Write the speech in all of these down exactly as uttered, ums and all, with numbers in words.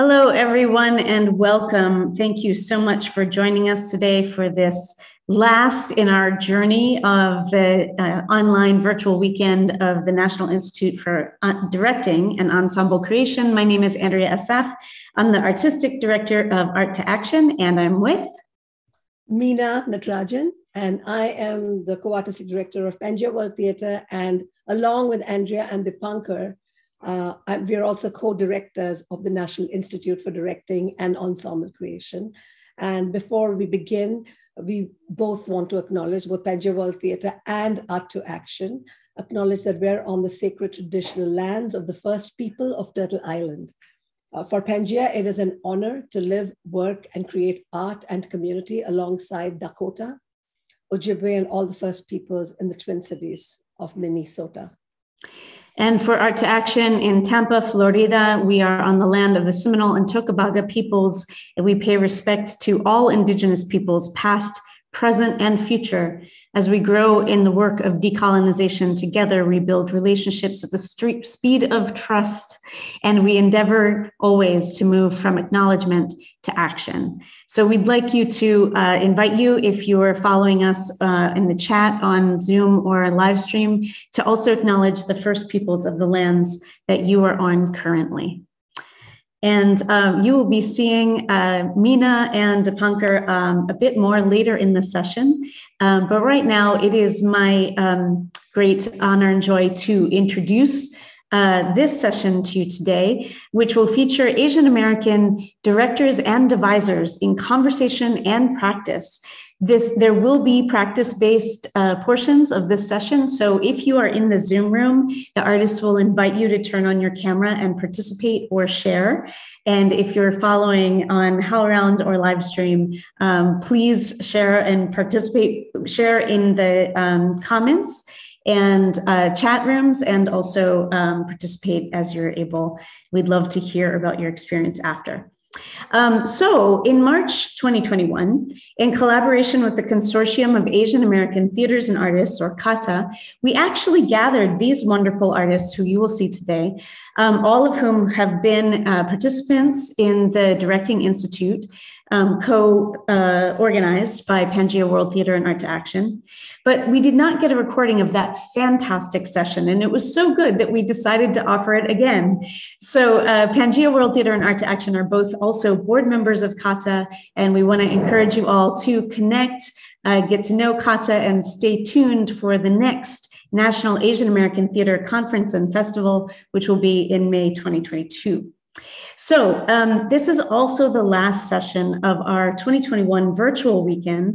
Hello, everyone, and welcome. Thank you so much for joining us today for this last in our journey of the uh, online virtual weekend of the National Institute for Directing and Ensemble Creation. My name is Andrea Assaf. I'm the Artistic Director of Art to Action, and I'm with Meena Natarajan, and I am the Co-Artistic Director of Pangea World Theater, and along with Andrea and Dipankar, Uh, we are also co-directors of the National Institute for Directing and Ensemble Creation. And before we begin, we both want to acknowledge, both Pangea World Theatre and Art to Action, acknowledge that we're on the sacred traditional lands of the first people of Turtle Island. Uh, for Pangea, it is an honor to live, work, and create art and community alongside Dakota, Ojibwe, and all the First Peoples in the Twin Cities of Minnesota. And for Art to Action in Tampa, Florida, we are on the land of the Seminole and Totobaga peoples, and we pay respect to all Indigenous peoples, past, present, and future. As we grow in the work of decolonization together, we build relationships at the street speed of trust, and we endeavor always to move from acknowledgement to action. So we'd like you to uh, invite you, if you are following us uh, in the chat on Zoom or a live stream, to also acknowledge the First Peoples of the lands that you are on currently. And um, you will be seeing uh, Meena and Dipankar um, a bit more later in the session. Um, but right now, it is my um, great honor and joy to introduce uh, this session to you today, which will feature Asian American directors and devisors in conversation and practice. This, there will be practice-based uh, portions of this session. So if you are in the Zoom room, the artists will invite you to turn on your camera and participate or share. And if you're following on HowlRound or live stream, um, please share and participate, share in the um, comments and uh, chat rooms, and also um, participate as you're able. We'd love to hear about your experience after. Um, so in March twenty twenty-one, in collaboration with the Consortium of Asian American Theaters and Artists, or CATA, we actually gathered these wonderful artists who you will see today, um, all of whom have been uh, participants in the Directing Institute, um, co-organized uh, by Pangea World Theater and Art to Action. But we did not get a recording of that fantastic session, and it was so good that we decided to offer it again. So uh, Pangea World Theater and Art to Action are both also board members of CATA, and we want to encourage you all to connect, uh, get to know CATA, and stay tuned for the next National Asian American Theater Conference and Festival, which will be in May twenty twenty-two. So um, this is also the last session of our twenty twenty-one virtual weekend.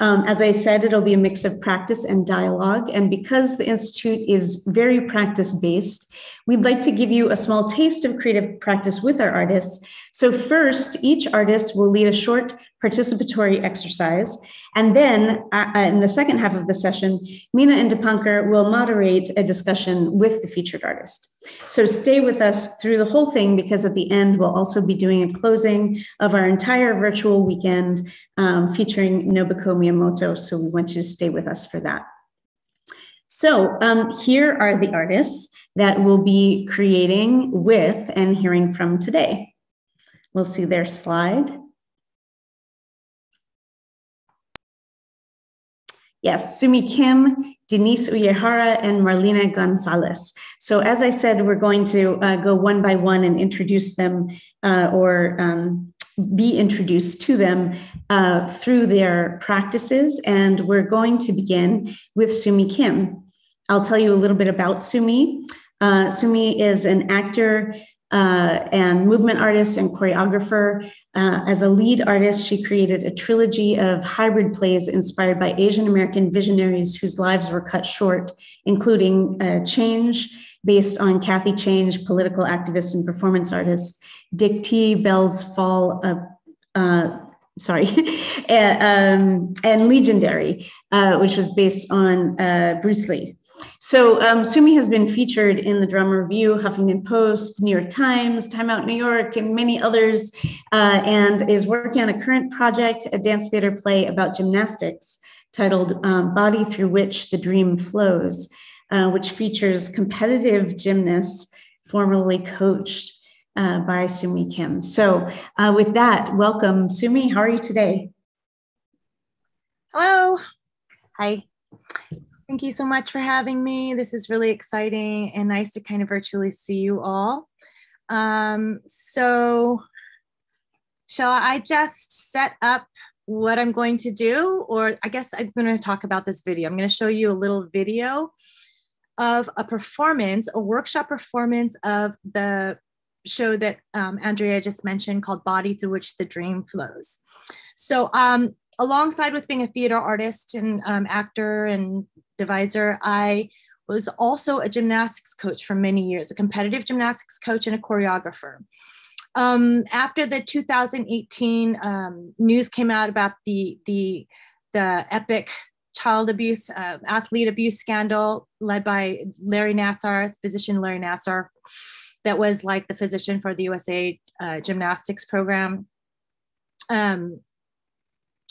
Um, as I said, it'll be a mix of practice and dialogue. And because the Institute is very practice-based, we'd like to give you a small taste of creative practice with our artists. So first, each artist will lead a short participatory exercise. And then uh, in the second half of the session, Meena and Dipankar will moderate a discussion with the featured artist. So stay with us through the whole thing, because at the end, we'll also be doing a closing of our entire virtual weekend um, featuring Nobuko Miyamoto. So we want you to stay with us for that. So um, here are the artists that we'll be creating with and hearing from today. We'll see their slide. Yes, Sumi Kim, Denise Uyehara, and Marlena Gonzalez. So as I said, we're going to uh, go one by one and introduce them uh, or um, be introduced to them uh, through their practices. And we're going to begin with Sumi Kim. I'll tell you a little bit about Sumi. Uh, Sumi is an actor Uh, and movement artist and choreographer. Uh, as a lead artist, she created a trilogy of hybrid plays inspired by Asian American visionaries whose lives were cut short, including uh, Change, based on Kathy Change, political activist and performance artist, Dick T. Bell's Fall, uh, uh, sorry, um, and Legendary, uh, which was based on uh, Bruce Lee. So um, Sumi has been featured in the Drama Review, Huffington Post, New York Times, Time Out New York, and many others, uh, and is working on a current project, a dance theater play about gymnastics titled um, Body Through Which the Dream Flows, uh, which features competitive gymnasts formerly coached uh, by Sumi Kim. So uh, with that, welcome Sumi, how are you today? Hello, hi. Thank you so much for having me. This is really exciting and nice to kind of virtually see you all. Um, so shall I just set up what I'm going to do? Or I guess I'm going to talk about this video. I'm going to show you a little video of a performance, a workshop performance of the show that um, Andrea just mentioned called Body Through Which the Dream Flows. So um, alongside with being a theater artist and um, actor and divisor, I was also a gymnastics coach for many years, a competitive gymnastics coach and a choreographer. Um, after the two thousand eighteen um, news came out about the, the, the epic child abuse, uh, athlete abuse scandal led by Larry Nassar, physician Larry Nassar, that was like the physician for the U S A uh, gymnastics program. Um,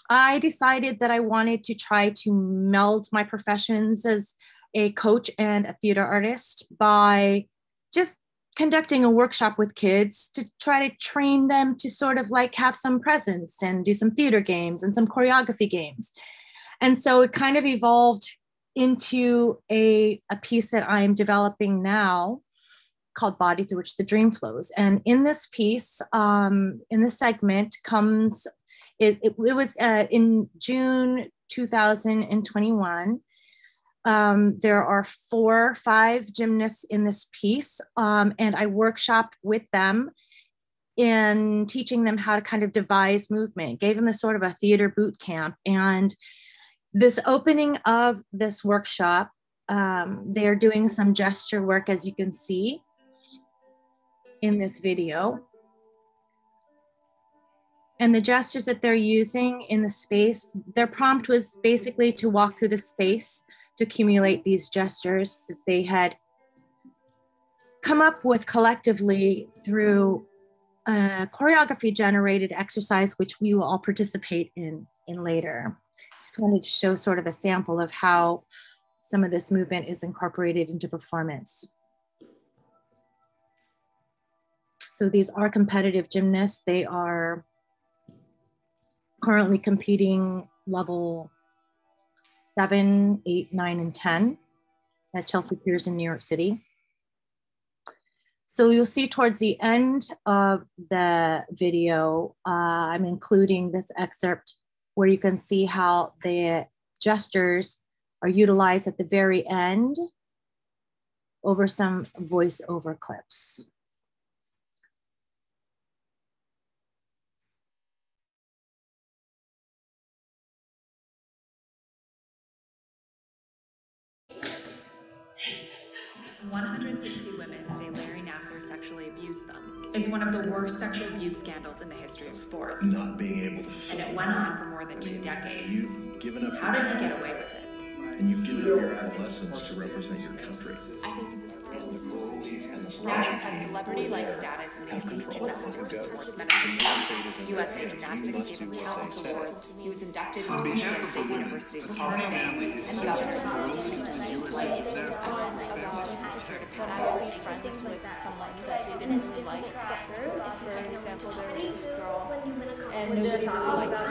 I decided that I wanted to try to meld my professions as a coach and a theater artist by just conducting a workshop with kids to try to train them to sort of like have some presence and do some theater games and some choreography games. And so it kind of evolved into a, a piece that I'm developing now called Body Through Which the Dream Flows. And in this piece, um, in this segment comes, it, it, it was uh, in June two thousand twenty-one. Um, there are four or five gymnasts in this piece, um, and I workshop with them in teaching them how to kind of devise movement, gave them a sort of a theater boot camp. And this opening of this workshop, um, they're doing some gesture work, as you can see in this video. And the gestures that they're using in the space, their prompt was basically to walk through the space to accumulate these gestures that they had come up with collectively through a choreography generated exercise, which we will all participate in, in later. Just wanted to show sort of a sample of how some of this movement is incorporated into performance. So these are competitive gymnasts. They are currently competing level seven, eight, nine, and ten at Chelsea Piers in New York City. So you'll see towards the end of the video, uh, I'm including this excerpt where you can see how the gestures are utilized at the very end over some voiceover clips. one hundred sixty women say Larry Nassar sexually abused them. It's one of the worst sexual abuse scandals in the history of sports. Not being able to And it went on for more than I two mean, decades. You've given up How did he get away with it? And you've given up your adolescence to represent your country. I think this is Nassar had celebrity-like status in the U S A Gymnastics U S A Gymnastics gave him countless awards. He was inducted into Michigan State University's Hall of Fame and the other When I would be friends with someone that I didn't like through, if for example there was this girl and she probably liked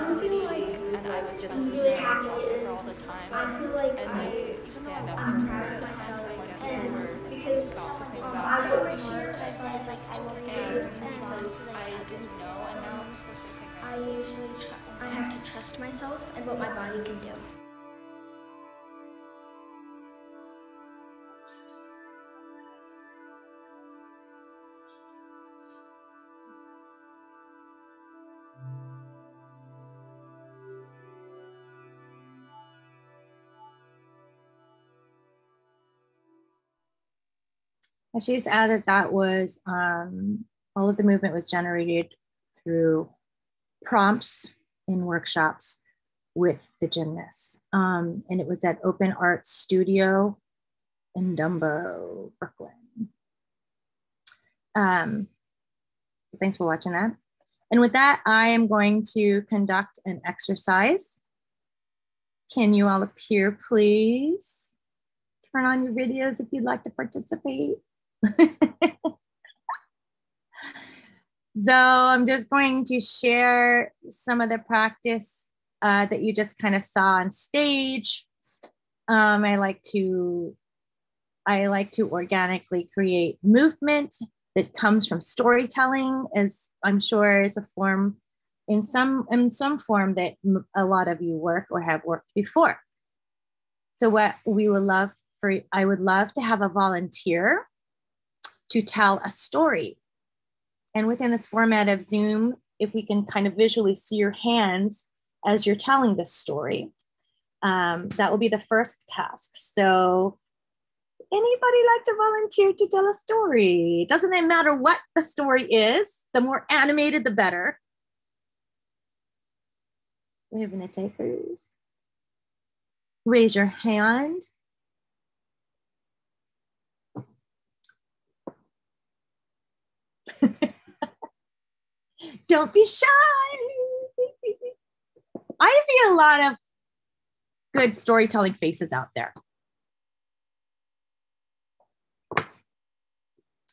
her and I was just really happy for all the time. I feel like I stand up for her and I and because I would cheer and like I would and I didn't know and now I usually I have to trust myself and what my body can do. I should just add that that was, um, all of the movement was generated through prompts in workshops with the gymnasts. Um, and it was at Open Art Studio in Dumbo, Brooklyn. Um, thanks for watching that. And with that, I am going to conduct an exercise. Can you all appear, please? Turn on your videos if you'd like to participate. So I'm just going to share some of the practice uh, that you just kind of saw on stage. Um, I like to, I like to organically create movement that comes from storytelling, as I'm sure is a form in some, in some form that a lot of you work or have worked before. So what we would love for, I would love to have a volunteer to tell a story. And within this format of Zoom, if we can kind of visually see your hands as you're telling this story, um, that will be the first task. So anybody like to volunteer to tell a story? Doesn't it matter what the story is, the more animated, the better. We have any takers? Raise your hand. Don't be shy. I see a lot of good storytelling faces out there.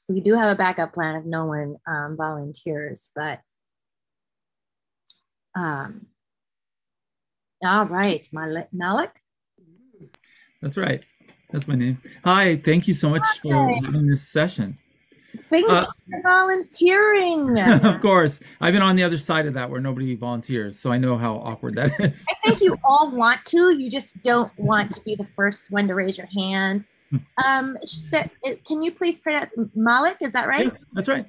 We do have a backup plan if no one um, volunteers, but um, all right, Malik. That's right. That's my name. Hi, thank you so much Hi. for having this session. Thanks uh, for volunteering. Of course. I've been on the other side of that where nobody volunteers, so I know how awkward that is. I think you all want to. You just don't want to be the first one to raise your hand. Um, so, can you please pronounce Malik? Is that right? Yes, that's right.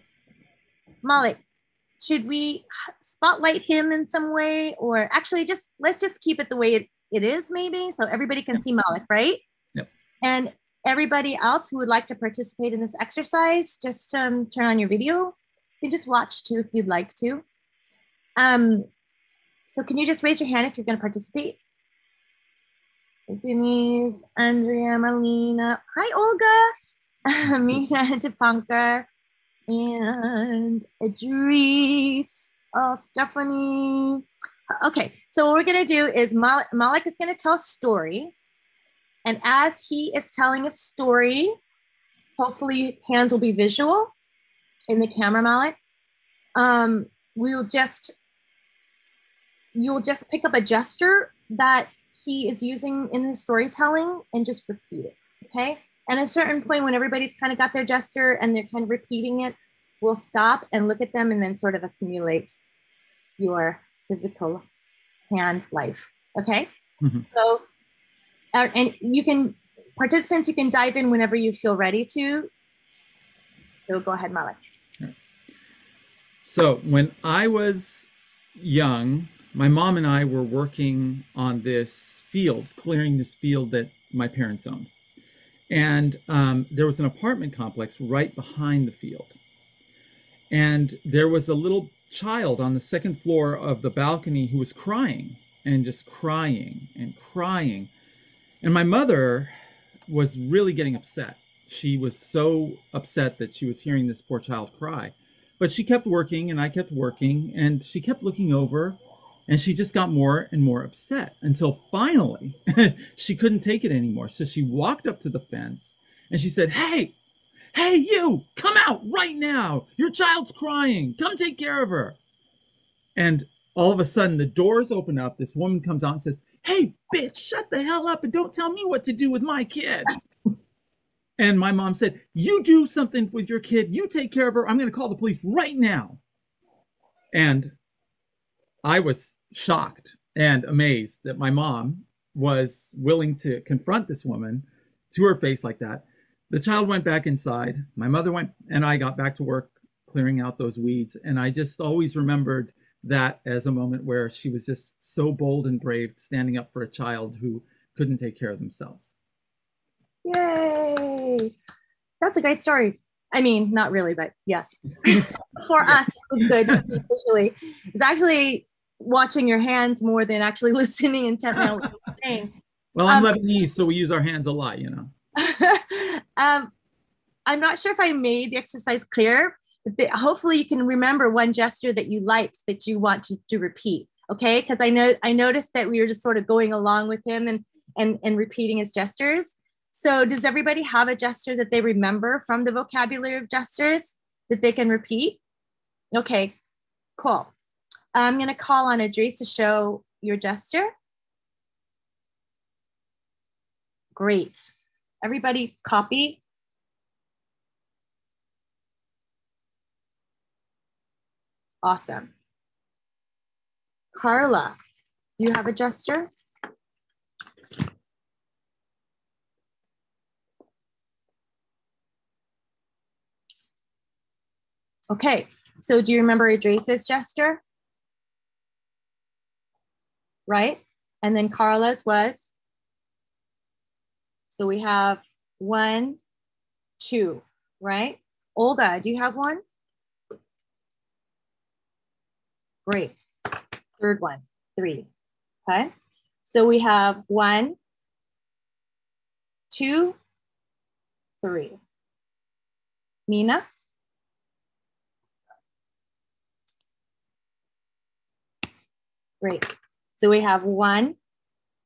Malik, should we spotlight him in some way? Or actually, just let's just keep it the way it, it is, maybe, so everybody can yep. see Malik, right? Yep. And everybody else who would like to participate in this exercise, just um, turn on your video. You can just watch too if you'd like to. Um, so can you just raise your hand if you're going to participate? Denise, Andrea, Marlena. Hi, Olga, Meena, Dipankar, and Idris, oh, Stephanie. Okay, so what we're going to do is Mal Malik is going to tell a story. And as he is telling a story, hopefully hands will be visual in the camera, Malik. Um, we'll just, you'll just pick up a gesture that he is using in his storytelling and just repeat it, okay? And at a certain point when everybody's kind of got their gesture and they're kind of repeating it, we'll stop and look at them and then sort of accumulate your physical hand life, okay? Mm-hmm. So. Uh, and you can, participants, you can dive in whenever you feel ready to. So go ahead, Malik. So when I was young, my mom and I were working on this field, clearing this field that my parents owned. And um, there was an apartment complex right behind the field. And there was a little child on the second floor of the balcony who was crying and just crying and crying. And my mother was really getting upset. She was so upset that she was hearing this poor child cry. But she kept working and I kept working and she kept looking over and she just got more and more upset until finally she couldn't take it anymore. So she walked up to the fence and she said, hey, hey, you, come out right now. Your child's crying. Come take care of her. And all of a sudden the doors open up. This woman comes out and says, hey, bitch, shut the hell up and don't tell me what to do with my kid. And my mom said, you do something with your kid. You take care of her. I'm going to call the police right now. And I was shocked and amazed that my mom was willing to confront this woman to her face like that. The child went back inside. My mother went and I got back to work clearing out those weeds. And I just always remembered that as a moment where she was just so bold and brave, standing up for a child who couldn't take care of themselves. Yay. That's a great story. I mean, not really, but yes. For us, it was good. Especially, it's actually watching your hands more than actually listening intently on what you're saying. Well, I'm um, Lebanese, so we use our hands a lot, you know. um, I'm not sure if I made the exercise clear, but hopefully you can remember one gesture that you liked that you want to, to repeat, okay? Because I know I noticed that we were just sort of going along with him and, and, and repeating his gestures. So does everybody have a gesture that they remember from the vocabulary of gestures that they can repeat? Okay, cool. I'm gonna call on Idris to show your gesture. Great. Everybody copy. Awesome. Carla, you have a gesture? Okay, so do you remember Idris's gesture? Right? And then Carla's was? So we have one, two, right? Olga, do you have one? Great. Third one, three, okay? So we have one, two, three. Meena? Great. So we have one,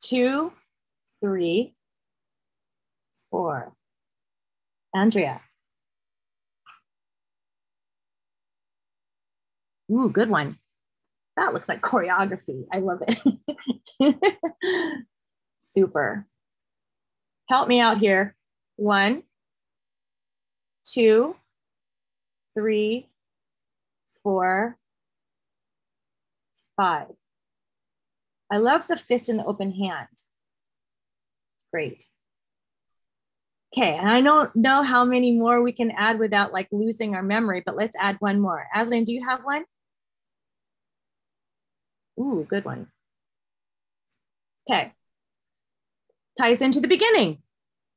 two, three, four. Andrea. Ooh, good one. That looks like choreography. I love it. Super. Help me out here. One, two, three, four, five. I love the fist in the open hand. It's great. Okay, and I don't know how many more we can add without like losing our memory, but let's add one more. Adeline, do you have one? Ooh, good one. Okay. Ties into the beginning.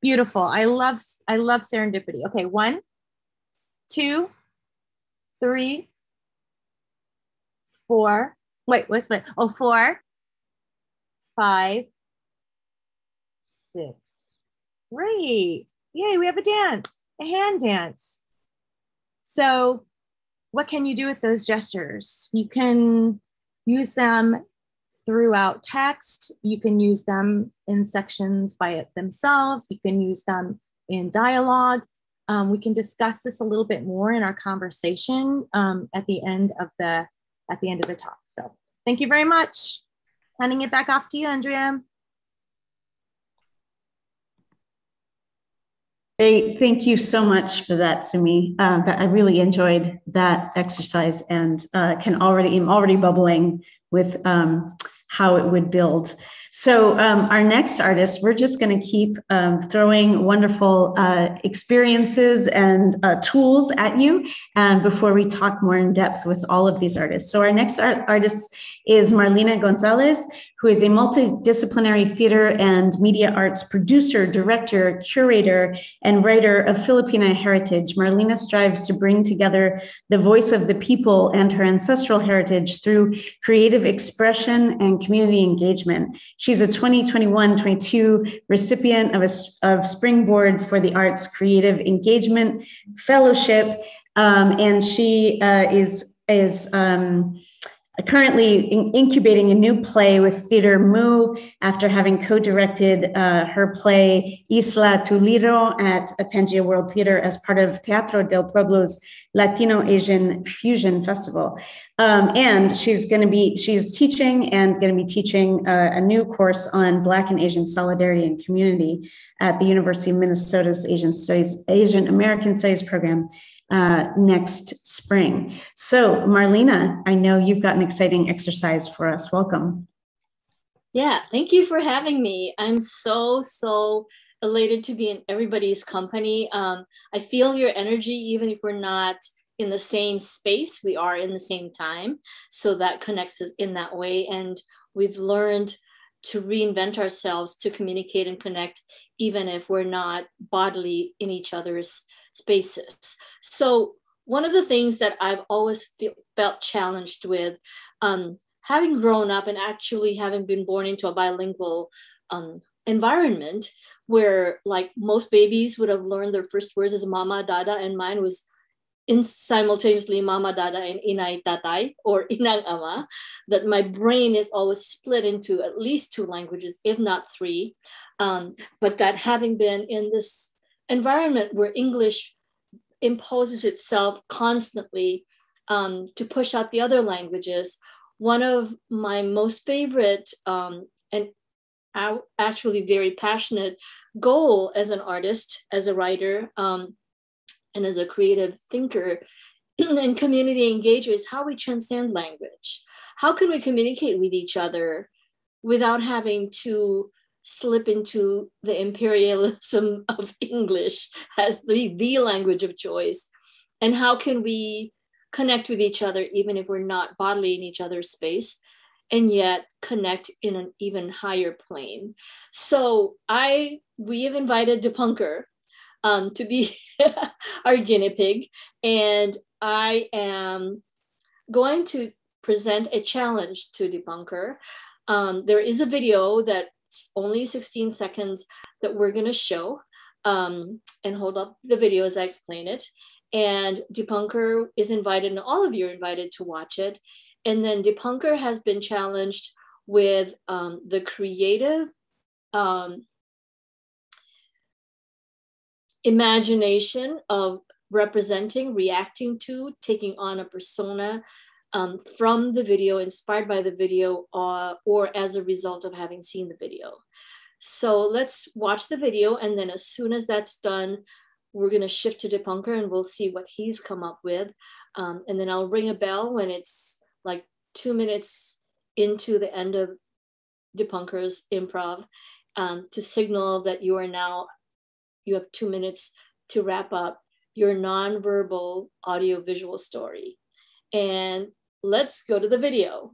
Beautiful. I love, I love serendipity. Okay, one, two, three, four. Wait, what's my, oh, four, five, six. Great. Yay, we have a dance, a hand dance. So what can you do with those gestures? You can use them throughout text. You can use them in sections by it themselves. You can use them in dialogue. Um, we can discuss this a little bit more in our conversation um, at the end of the at the end of the talk. So thank you very much. Handing it back off to you, Andrea. Great, thank you so much for that, Sumi. Uh, I really enjoyed that exercise and uh, can already, I'm already bubbling with um, how it would build. So um, our next artist, we're just gonna keep um, throwing wonderful uh, experiences and uh, tools at you um, before we talk more in depth with all of these artists. So our next art artist is Marlena Gonzalez, who is a multidisciplinary theater and media arts producer, director, curator, and writer of Filipina heritage. Marlena strives to bring together the voice of the people and her ancestral heritage through creative expression and community engagement. She's a twenty twenty-one twenty-two recipient of, a, of Springboard for the Arts Creative Engagement Fellowship, um, and she uh, is, is um, currently in incubating a new play with Theater Mu after having co-directed uh, her play Isla Tuliro at Pangea World Theater as part of Teatro del Pueblo's Latino-Asian Fusion Festival. Um, and she's going to be, she's teaching and going to be teaching uh, a new course on Black and Asian solidarity and community at the University of Minnesota's Asian Studies, Asian American Studies program Uh, next spring. So Marlena, I know you've got an exciting exercise for us. Welcome. Yeah, thank you for having me. I'm so, so elated to be in everybody's company. Um, I feel your energy, even if we're not in the same space, we are in the same time. So that connects us in that way. And we've learned to reinvent ourselves, to communicate and connect, even if we're not bodily in each other's spaces. So one of the things that I've always feel, felt challenged with, um, having grown up and actually having been born into a bilingual um, environment where like most babies would have learned their first words as mama, dada, and mine was in simultaneously mama, dada, and inay, tatay, or inang ama, that my brain is always split into at least two languages, if not three, um, but that having been in this environment where English imposes itself constantly um, to push out the other languages. One of my most favorite um, and actually very passionate goal as an artist, as a writer, um, and as a creative thinker and community engager is how we transcend language. How can we communicate with each other without having to slip into the imperialism of English as the, the language of choice? And how can we connect with each other even if we're not bodily in each other's space, and yet connect in an even higher plane? So I, we have invited Dipankar um, to be our guinea pig. And I am going to present a challenge to Dipankar. Um, there is a video that's only sixteen seconds that we're gonna show um, and hold up the video as I explain it. And Dipankar is invited, and all of you are invited to watch it. And then Dipankar has been challenged with um, the creative um, imagination of representing, reacting to, taking on a persona um, from the video, inspired by the video, uh, or as a result of having seen the video. So let's watch the video, and then as soon as that's done, we're gonna shift to Dipankar and we'll see what he's come up with. Um, and then I'll ring a bell when it's like two minutes into the end of Dipankar's improv um, to signal that you are now, you have two minutes to wrap up your nonverbal audiovisual story. And let's go to the video.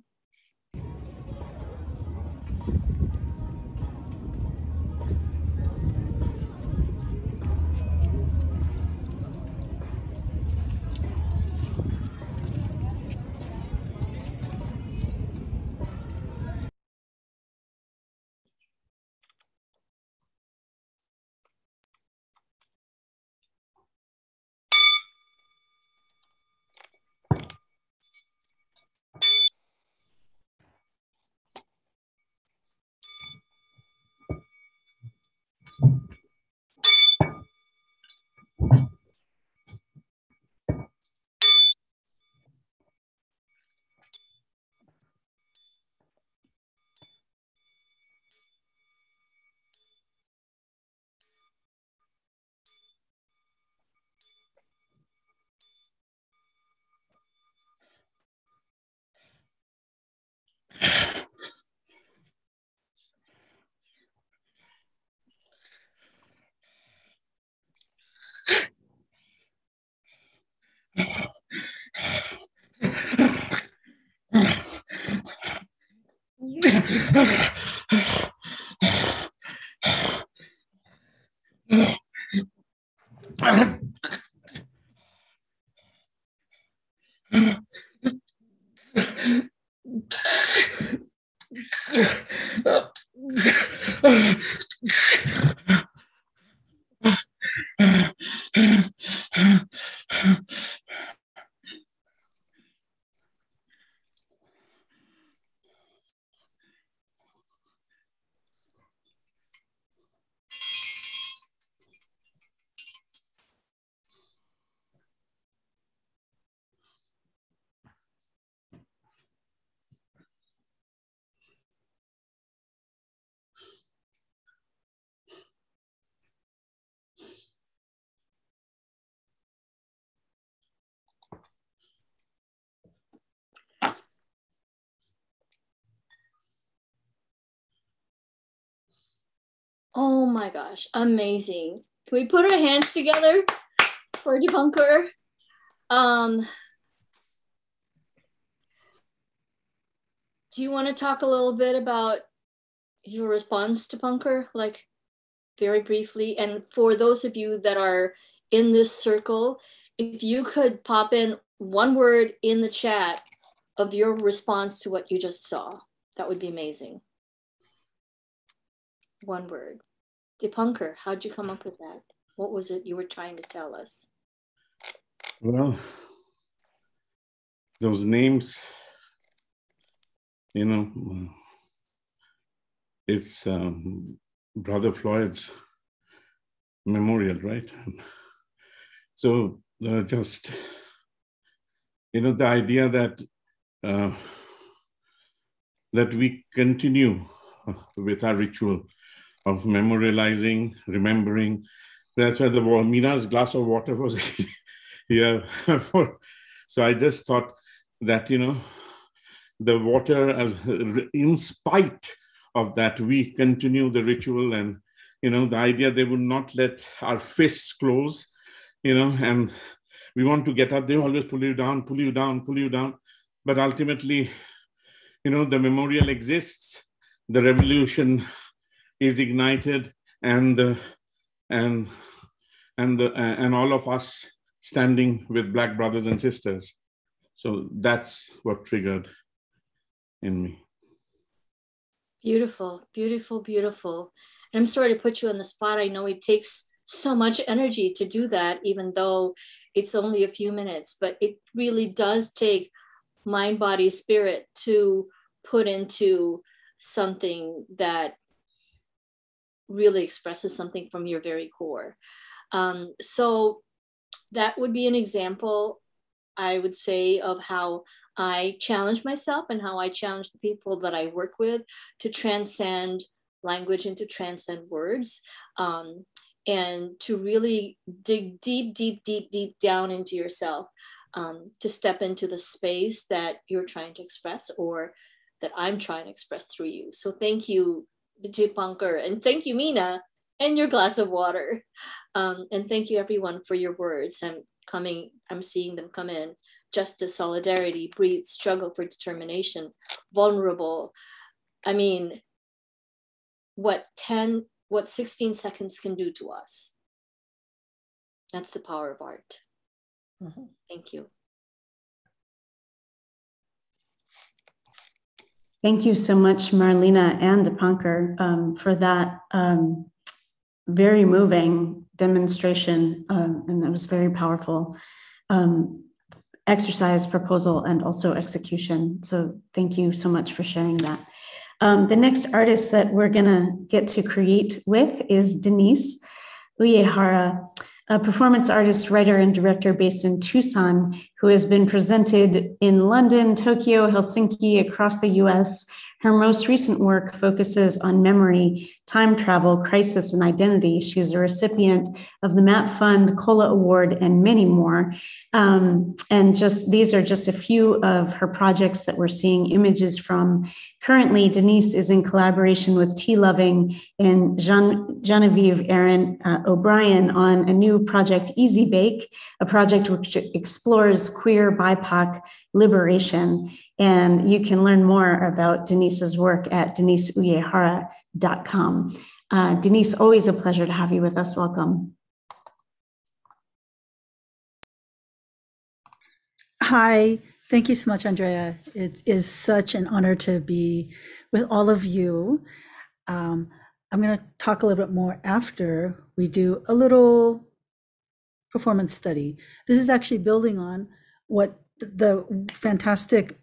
Oh my gosh, amazing. Can we put our hands together for Dipankar? Um, do you want to talk a little bit about your response to Dipankar, like very briefly? And for those of you that are in this circle, if you could pop in one word in the chat of your response to what you just saw, that would be amazing. One word. Dipankar, how'd you come up with that? What was it you were trying to tell us? Well, those names, you know, it's um, Brother Floyd's memorial, right? So uh, just you know, the idea that uh, that we continue with our ritual of memorializing, remembering. That's where the Meena's glass of water was here. So I just thought that, you know, the water, in spite of that, we continue the ritual. And, you know, the idea they would not let our fists close, you know, and we want to get up. They always pull you down, pull you down, pull you down. But ultimately, you know, the memorial exists, the revolution is ignited, and the, and and the, and all of us standing with Black brothers and sisters. So that's what triggered in me. Beautiful, beautiful, beautiful. And I'm sorry to put you on the spot. I know it takes so much energy to do that, even though it's only a few minutes, but it really does take mind, body, spirit to put into something that really expresses something from your very core. Um, so that would be an example, I would say, of how I challenge myself and how I challenge the people that I work with to transcend language and to transcend words, um, and to really dig deep, deep, deep, deep down into yourself, um, to step into the space that you're trying to express or that I'm trying to express through you. So thank you, Dipankar, and thank you, Meena, and your glass of water. Um, and thank you, everyone, for your words. I'm coming, I'm seeing them come in. Justice, solidarity, breathe, struggle for determination, vulnerable. I mean, what ten, what sixteen seconds can do to us. That's the power of art. Mm-hmm. Thank you. Thank you so much, Marlena and Dipankar, um, for that um, very moving demonstration, um, and that was very powerful um, exercise, proposal, and also execution. So thank you so much for sharing that. Um, the next artist that we're gonna get to create with is Denise Uyehara, a performance artist, writer, and director based in Tucson, who has been presented in London, Tokyo, Helsinki, across the U S. Her most recent work focuses on memory, time travel, crisis, and identity. She's a recipient of the MAP Fund, COLA Award, and many more. Um, and just these are just a few of her projects that we're seeing images from. Currently, Denise is in collaboration with Tea Loving and Jean, Genevieve Aaron uh, O'Brien on a new project, Easy Bake, a project which explores queer B I P O C liberation. And you can learn more about Denise's work at denise uyehara dot com. Uh, Denise, always a pleasure to have you with us. Welcome. Hi, thank you so much, Andrea. It is such an honor to be with all of you. Um, I'm going to talk a little bit more after we do a little performance study. This is actually building on what the fantastic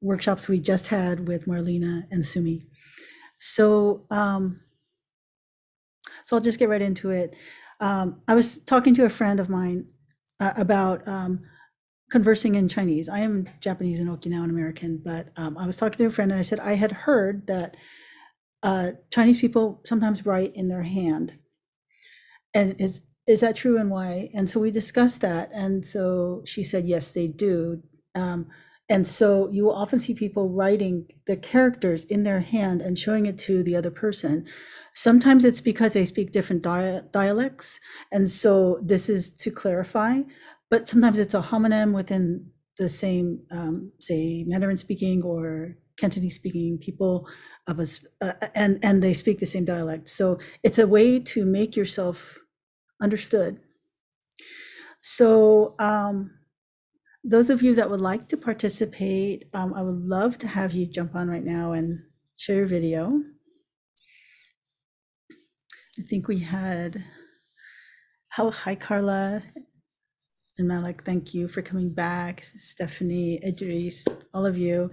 workshops we just had with Marlena and Sumi. So, um, so I'll just get right into it. Um, I was talking to a friend of mine uh, about um, conversing in Chinese. I am Japanese and Okinawan American, but um, I was talking to a friend and I said, I had heard that uh, Chinese people sometimes write in their hand. And it's, is that true and why? And so we discussed that. And so she said, yes, they do. Um, and so you will often see people writing the characters in their hand and showing it to the other person. Sometimes it's because they speak different dia dialects. And so this is to clarify, but sometimes it's a homonym within the same, um, say, Mandarin speaking or Cantonese speaking people of us, uh, and, and they speak the same dialect. So it's a way to make yourself understood. So um, those of you that would like to participate, um, I would love to have you jump on right now and share your video. I think we had, oh, hi Carla and Malik, thank you for coming back. Stephanie, Idris, all of you.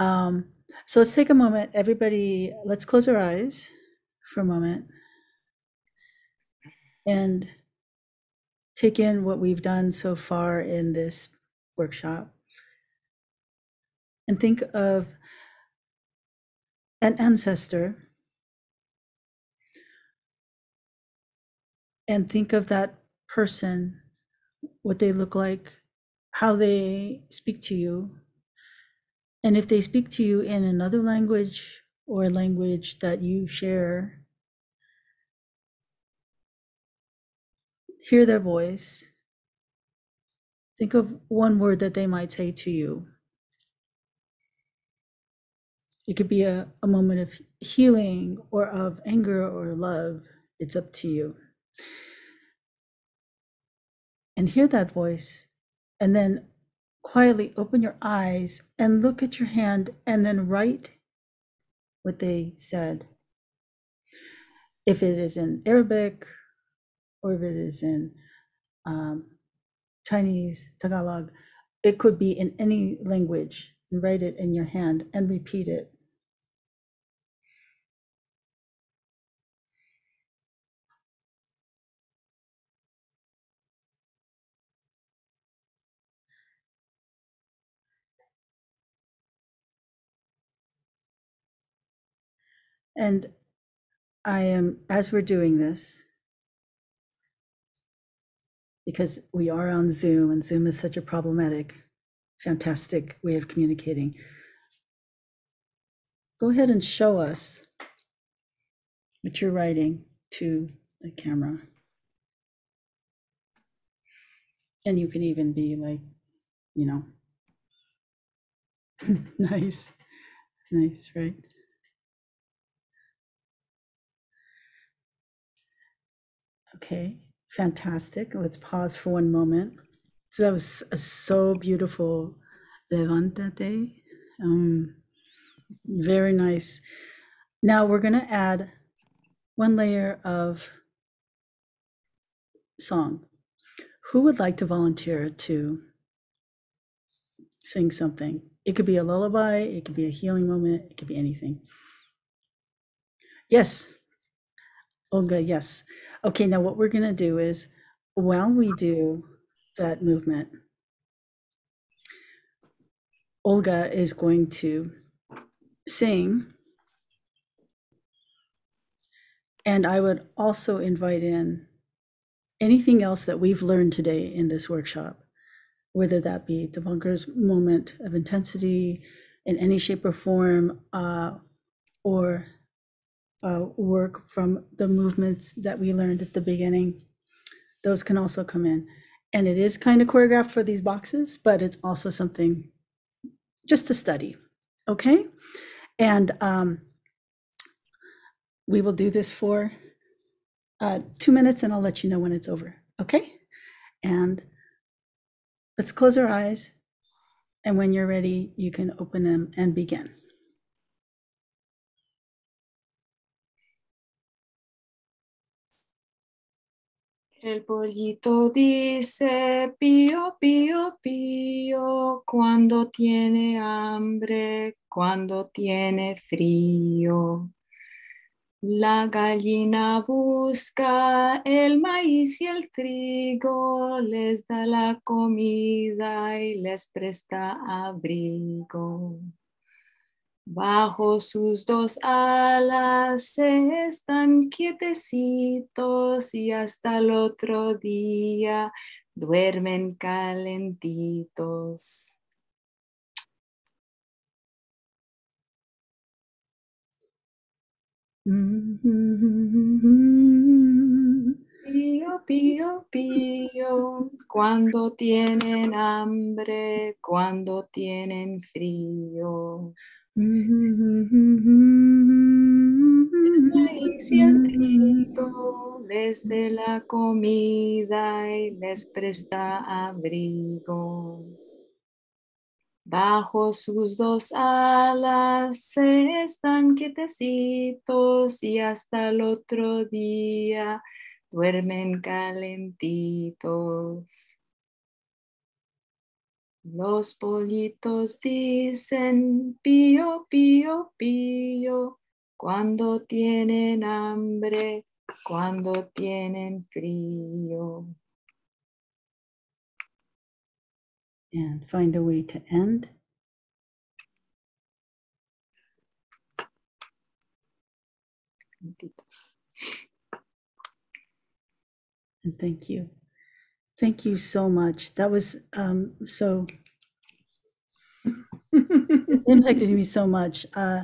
Um, so let's take a moment, everybody, let's close our eyes for a moment and take in what we've done so far in this workshop. And think of an ancestor. And think of that person, what they look like, how they speak to you. And if they speak to you in another language or a language that you share, hear their voice. Think of one word that they might say to you. It could be a, a moment of healing or of anger or love. It's up to you. And hear that voice, and then quietly open your eyes and look at your hand, and then write what they said. If it is in Arabic, or if it is in um, Chinese, Tagalog, it could be in any language. And write it in your hand and repeat it. And I am, as we're doing this, because we are on Zoom, and Zoom is such a problematic, fantastic way of communicating, go ahead and show us what you're writing to the camera. And you can even be like, you know, nice, nice, right? Okay, fantastic. Let's pause for one moment. So that was a so beautiful Levantate. Um, very nice. Now we're going to add one layer of song. Who would like to volunteer to sing something? It could be a lullaby. It could be a healing moment. It could be anything. Yes. Olga, yes. Okay, now what we're going to do is, while we do that movement, Olga is going to sing. And I would also invite in anything else that we've learned today in this workshop, whether that be the Dipankar's moment of intensity in any shape or form, uh, or Uh, work from the movements that we learned at the beginning. Those can also come in. And it is kind of choreographed for these boxes, but it's also something just to study, okay? And um, we will do this for uh, two minutes, and I'll let you know when it's over, okay? And let's close our eyes. And when you're ready, you can open them and begin. El pollito dice pío, pío, pío, cuando tiene hambre, cuando tiene frío. La gallina busca el maíz y el trigo, les da la comida y les presta abrigo. Bajo sus dos alas se están quietecitos y hasta el otro día duermen calentitos. Mm-hmm. Pío, pío, pío, cuando tienen hambre, cuando tienen frío. El maíz y el trigo les da la comida y les presta abrigo. Bajo sus dos alas se están quietecitos y hasta el otro día duermen calentitos. Los pollitos dicen pío, pío, pío, cuando tienen hambre, cuando tienen frío. and find a way to end. And thank you. Thank you so much. That was um, so, it impacted me so much. Uh,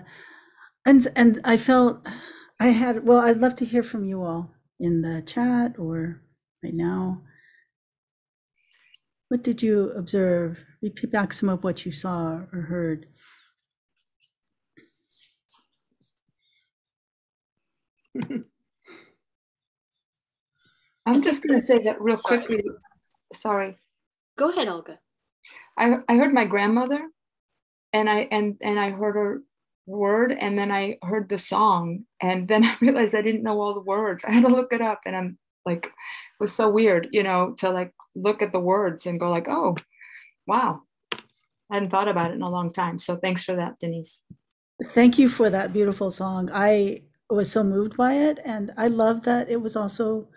and, and I felt I had, well, I'd love to hear from you all in the chat or right now. What did you observe? Repeat back some of what you saw or heard. I'm just going to say that real quickly. Sorry. Go ahead, Olga. I I heard my grandmother, and I and and I heard her word, and then I heard the song, and then I realized I didn't know all the words. I had to look it up, and I'm like, it was so weird, you know, to like look at the words and go like, oh, wow, I hadn't thought about it in a long time. So thanks for that, Denise. Thank you for that beautiful song. I was so moved by it, and I love that it was also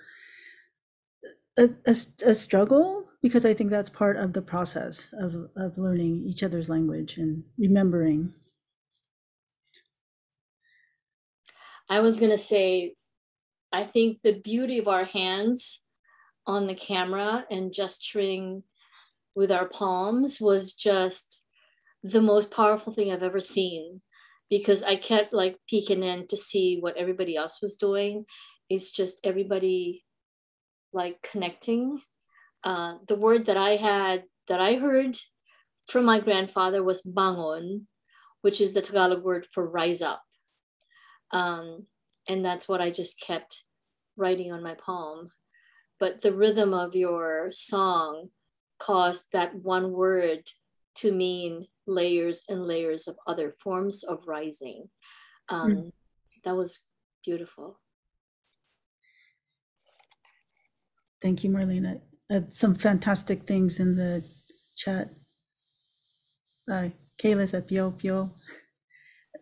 a, a, a struggle, because I think that's part of the process of, of learning each other's language and remembering. I was going to say, I think the beauty of our hands on the camera and gesturing with our palms was just the most powerful thing I've ever seen, because I kept like peeking in to see what everybody else was doing. It's just everybody like connecting. Uh, the word that I had, that I heard from my grandfather was bangon, which is the Tagalog word for rise up. Um, and that's what I just kept writing on my palm. But the rhythm of your song caused that one word to mean layers and layers of other forms of rising. Um, mm. That was beautiful. Thank you, Marlena. Uh, some fantastic things in the chat. Uh, Kayla said, pio, pio.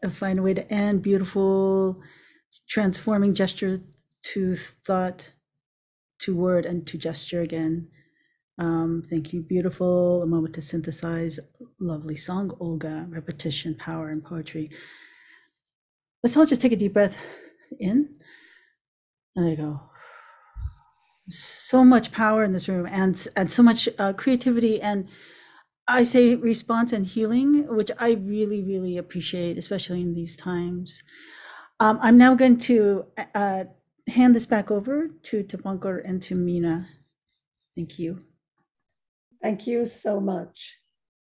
Find a way to end, beautiful, transforming gesture to thought, to word, and to gesture again. Um, thank you, beautiful, a moment to synthesize, lovely song, Olga, repetition, power, and poetry. Let's all just take a deep breath in, and there you go. So much power in this room, and, and so much uh, creativity, and I say response and healing, which I really, really appreciate, especially in these times. Um, I'm now going to uh, hand this back over to Dipankar and to Meena. Thank you. Thank you so much.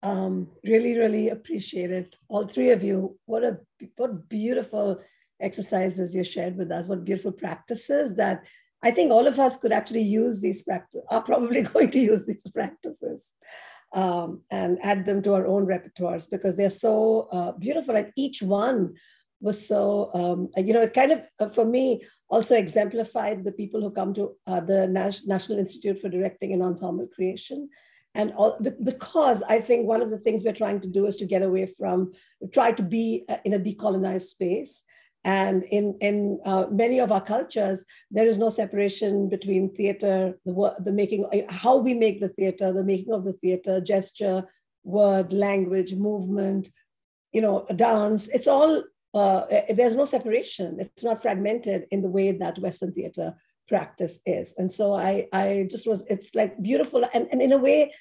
Um, really, really appreciate it. All three of you, what a what beautiful exercises you shared with us, what beautiful practices that I think all of us could actually use these practices, are probably going to use these practices. Um, and add them to our own repertoires, because they're so uh, beautiful, and each one was so, um, you know, it kind of, uh, for me, also exemplified the people who come to uh, the Nas National Institute for Directing and Ensemble Creation. And all, because I think one of the things we're trying to do is to get away from, try to be in a decolonized space. And in, in uh, many of our cultures, there is no separation between theater, the, the making, how we make the theater, the making of the theater, gesture, word, language, movement, you know, dance. It's all, uh, there's no separation. It's not fragmented in the way that Western theater practice is. And so I, I just was, it's like beautiful. And, and in a way,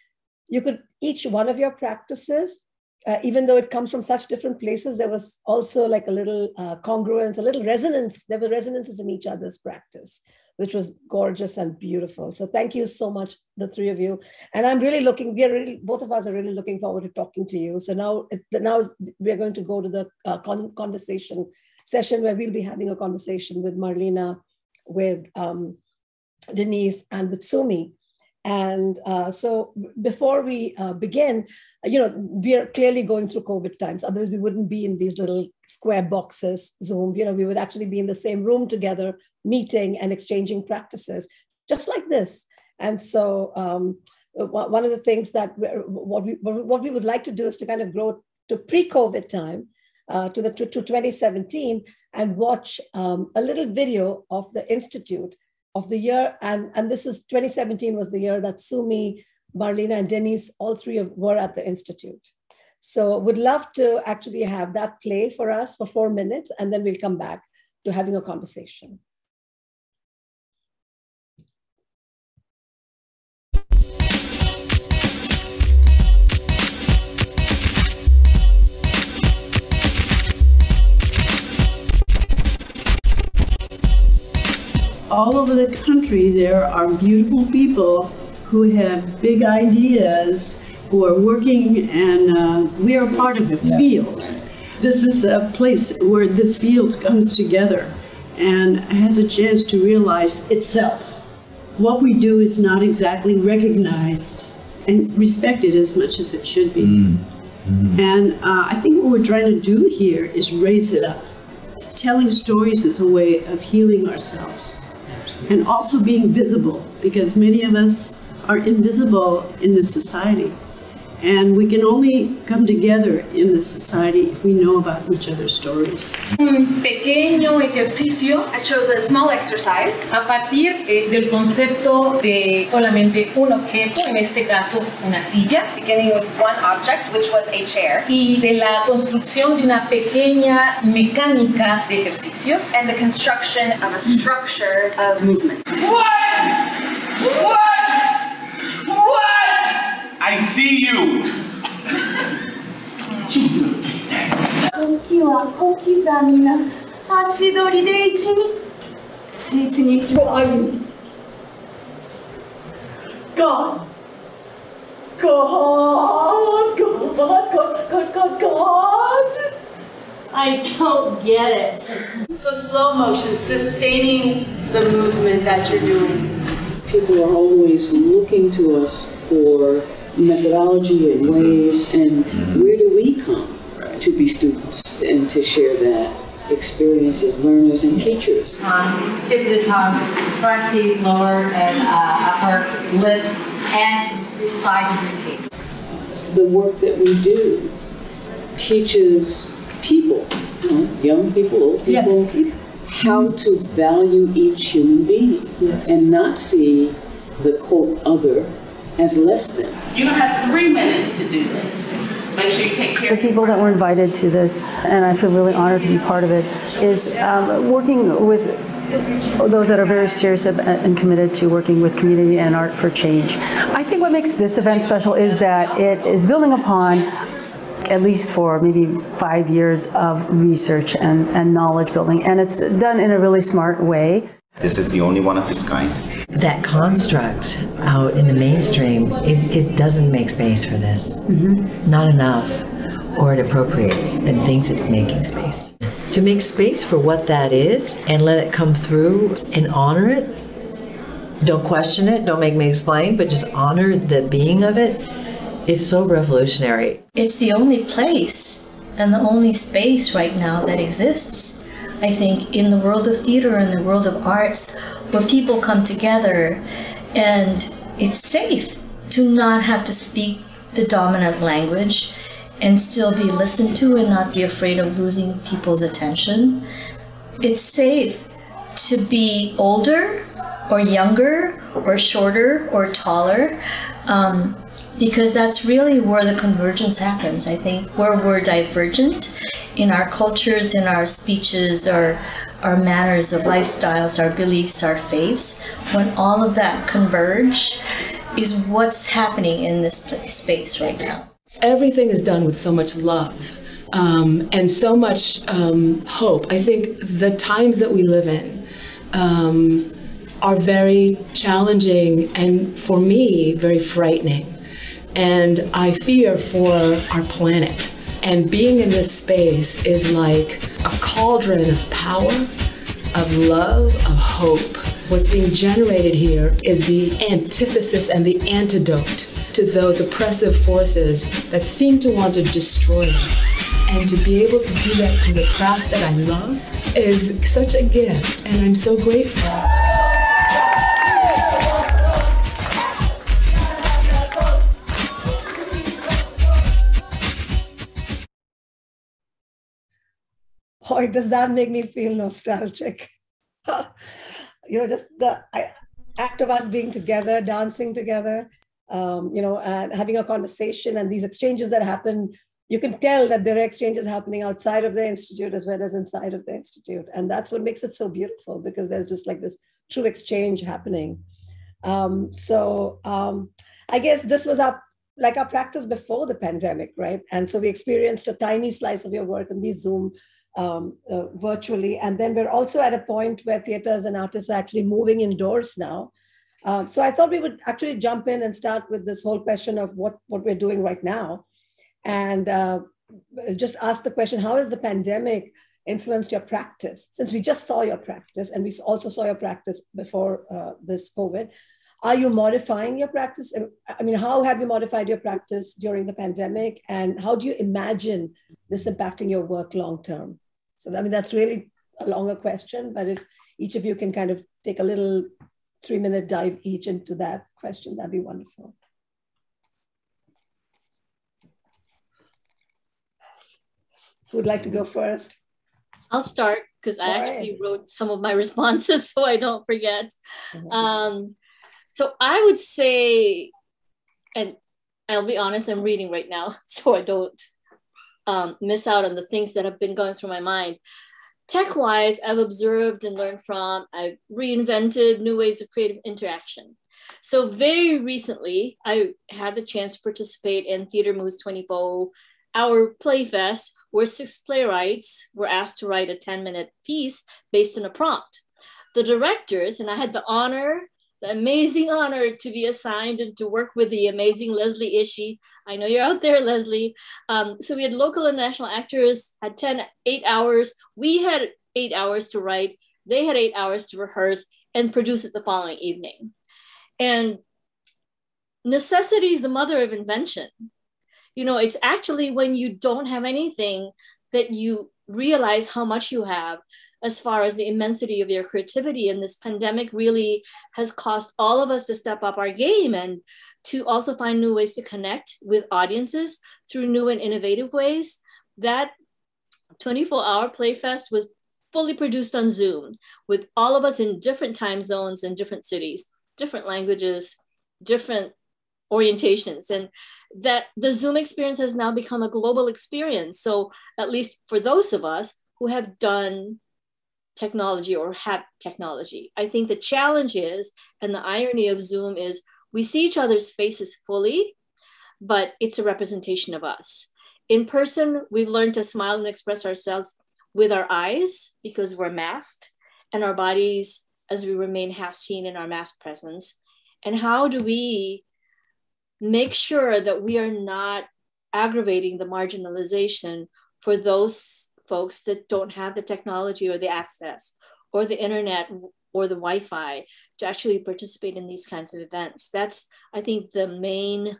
you could, each one of your practices, Uh, even though it comes from such different places, there was also like a little uh, congruence, a little resonance. There were resonances in each other's practice, which was gorgeous and beautiful. So thank you so much, the three of you. And I'm really looking, we are really, both of us are really looking forward to talking to you. So now, now we're going to go to the uh, con conversation session where we'll be having a conversation with Marlena, with um, Denise, and with Sumi. And uh, so before we uh, begin, you know, we are clearly going through COVID times. Otherwise, we wouldn't be in these little square boxes, Zoom. You know, we would actually be in the same room together, meeting and exchanging practices, just like this. And so um, one of the things that we're, what, we, what we would like to do is to kind of grow to pre-COVID time, uh, to, the, to, to twenty seventeen, and watch um, a little video of the Institute of the year, and, and this is twenty seventeen was the year that Sumi Marlena and Denise, all three of, were at the Institute. So would love to actually have that play for us for four minutes, and then we'll come back to having a conversation. All over the country, there are beautiful people who have big ideas, who are working, and uh, we are part of the field. This is a place where this field comes together and has a chance to realize itself. What we do is not exactly recognized and respected as much as it should be. Mm-hmm. And uh, I think what we're trying to do here is raise it up. Telling stories is a way of healing ourselves. And also being visible, because many of us are invisible in this society. And we can only come together in this society if we know about each other's stories. Un pequeño ejercicio, I chose a small exercise. A partir eh, del concepto de solamente un objeto, en este caso una silla. Beginning with one object, which was a chair. Y de la construcción de una pequeña mecánica de ejercicios. And the construction of a structure of movement. One! One! I see you! What are you? God! God! God! God! God! God! God! I don't get it. So slow motion, sustaining the movement that you're doing. People are always looking to us for methodology and ways, and where do we come to be students and to share that experience as learners and teachers? Um, tip of the tongue, front teeth, lower and uh, upper lips, and your sides of your teeth. The work that we do teaches people, you know, young people, old people, yes, how to value each human being, yes, and not see the quote other as less than. You have three minutes to do this. Make sure you take care of the people that were invited to this, and I feel really honored to be part of it, is um, working with those that are very serious and committed to working with community and art for change. I think what makes this event special is that it is building upon at least for maybe five years of research and, and knowledge building, and it's done in a really smart way. This is the only one of its kind. That construct out in the mainstream, it, it doesn't make space for this. Mm-hmm. Not enough, or it appropriates and thinks it's making space. To make space for what that is and let it come through and honor it, don't question it, don't make me explain, but just honor the being of it, is so revolutionary. It's the only place and the only space right now that exists, I think, in the world of theater and the world of arts, where people come together and it's safe to not have to speak the dominant language and still be listened to and not be afraid of losing people's attention. It's safe to be older or younger or shorter or taller, um, because that's really where the convergence happens, I think, where we're divergent in our cultures, in our speeches, our, our manners of lifestyles, our beliefs, our faiths. When all of that converge is what's happening in this space right now. Everything is done with so much love um, and so much um, hope. I think the times that we live in um, are very challenging and, for me, very frightening. And I fear for our planet. And being in this space is like a cauldron of power, of love, of hope. What's being generated here is the antithesis and the antidote to those oppressive forces that seem to want to destroy us. And to be able to do that through the craft that I love is such a gift, and I'm so grateful. Boy, does that make me feel nostalgic. You know, just the I, act of us being together, dancing together, um, you know, and having a conversation, and these exchanges that happen, you can tell that there are exchanges happening outside of the institute as well as inside of the institute. And that's what makes it so beautiful, because there's just like this true exchange happening. Um, so um, I guess this was our, like our practice before the pandemic, right? And so we experienced a tiny slice of your work in these Zoom um, uh, virtually. And then we're also at a point where theaters and artists are actually moving indoors now. Um, so I thought we would actually jump in and start with this whole question of what, what we're doing right now. And uh, just ask the question, how has the pandemic influenced your practice? Since we just saw your practice, and we also saw your practice before uh, this COVID, are you modifying your practice? I mean, how have you modified your practice during the pandemic? And how do you imagine this impacting your work long-term? So, I mean, that's really a longer question, but if each of you can kind of take a little three-minute dive each into that question, that'd be wonderful. Who would like to go first? I'll start, because I actually wrote some of my responses so I don't forget. Um, so I would say, and I'll be honest, I'm reading right now, so I don't um, miss out on the things that have been going through my mind. Tech-wise, I've observed and learned from, I've reinvented new ways of creative interaction. So very recently, I had the chance to participate in Theater Mu's twenty-four hour Playfest, where six playwrights were asked to write a ten minute piece based on a prompt. The directors, and I had the honor, the amazing honor to be assigned and to work with the amazing Leslie Ishii. I know you're out there, Leslie. Um, so we had local and national actors, had ten, eight hours. We had eight hours to write. They had eight hours to rehearse and produce it the following evening. And necessity is the mother of invention. You know, it's actually when you don't have anything that you realize how much you have as far as the immensity of your creativity. And this pandemic really has caused all of us to step up our game and to also find new ways to connect with audiences through new and innovative ways. That twenty-four hour Playfest was fully produced on Zoom with all of us in different time zones and different cities, different languages, different orientations, and that the Zoom experience has now become a global experience. So at least for those of us who have done technology or have technology, I think the challenge is, and the irony of Zoom is, we see each other's faces fully, but it's a representation of us. In person, we've learned to smile and express ourselves with our eyes because we're masked, and our bodies as we remain half seen in our masked presence. And how do we make sure that we are not aggravating the marginalization for those folks that don't have the technology or the access or the internet or the Wi-Fi to actually participate in these kinds of events? That's, I think, the main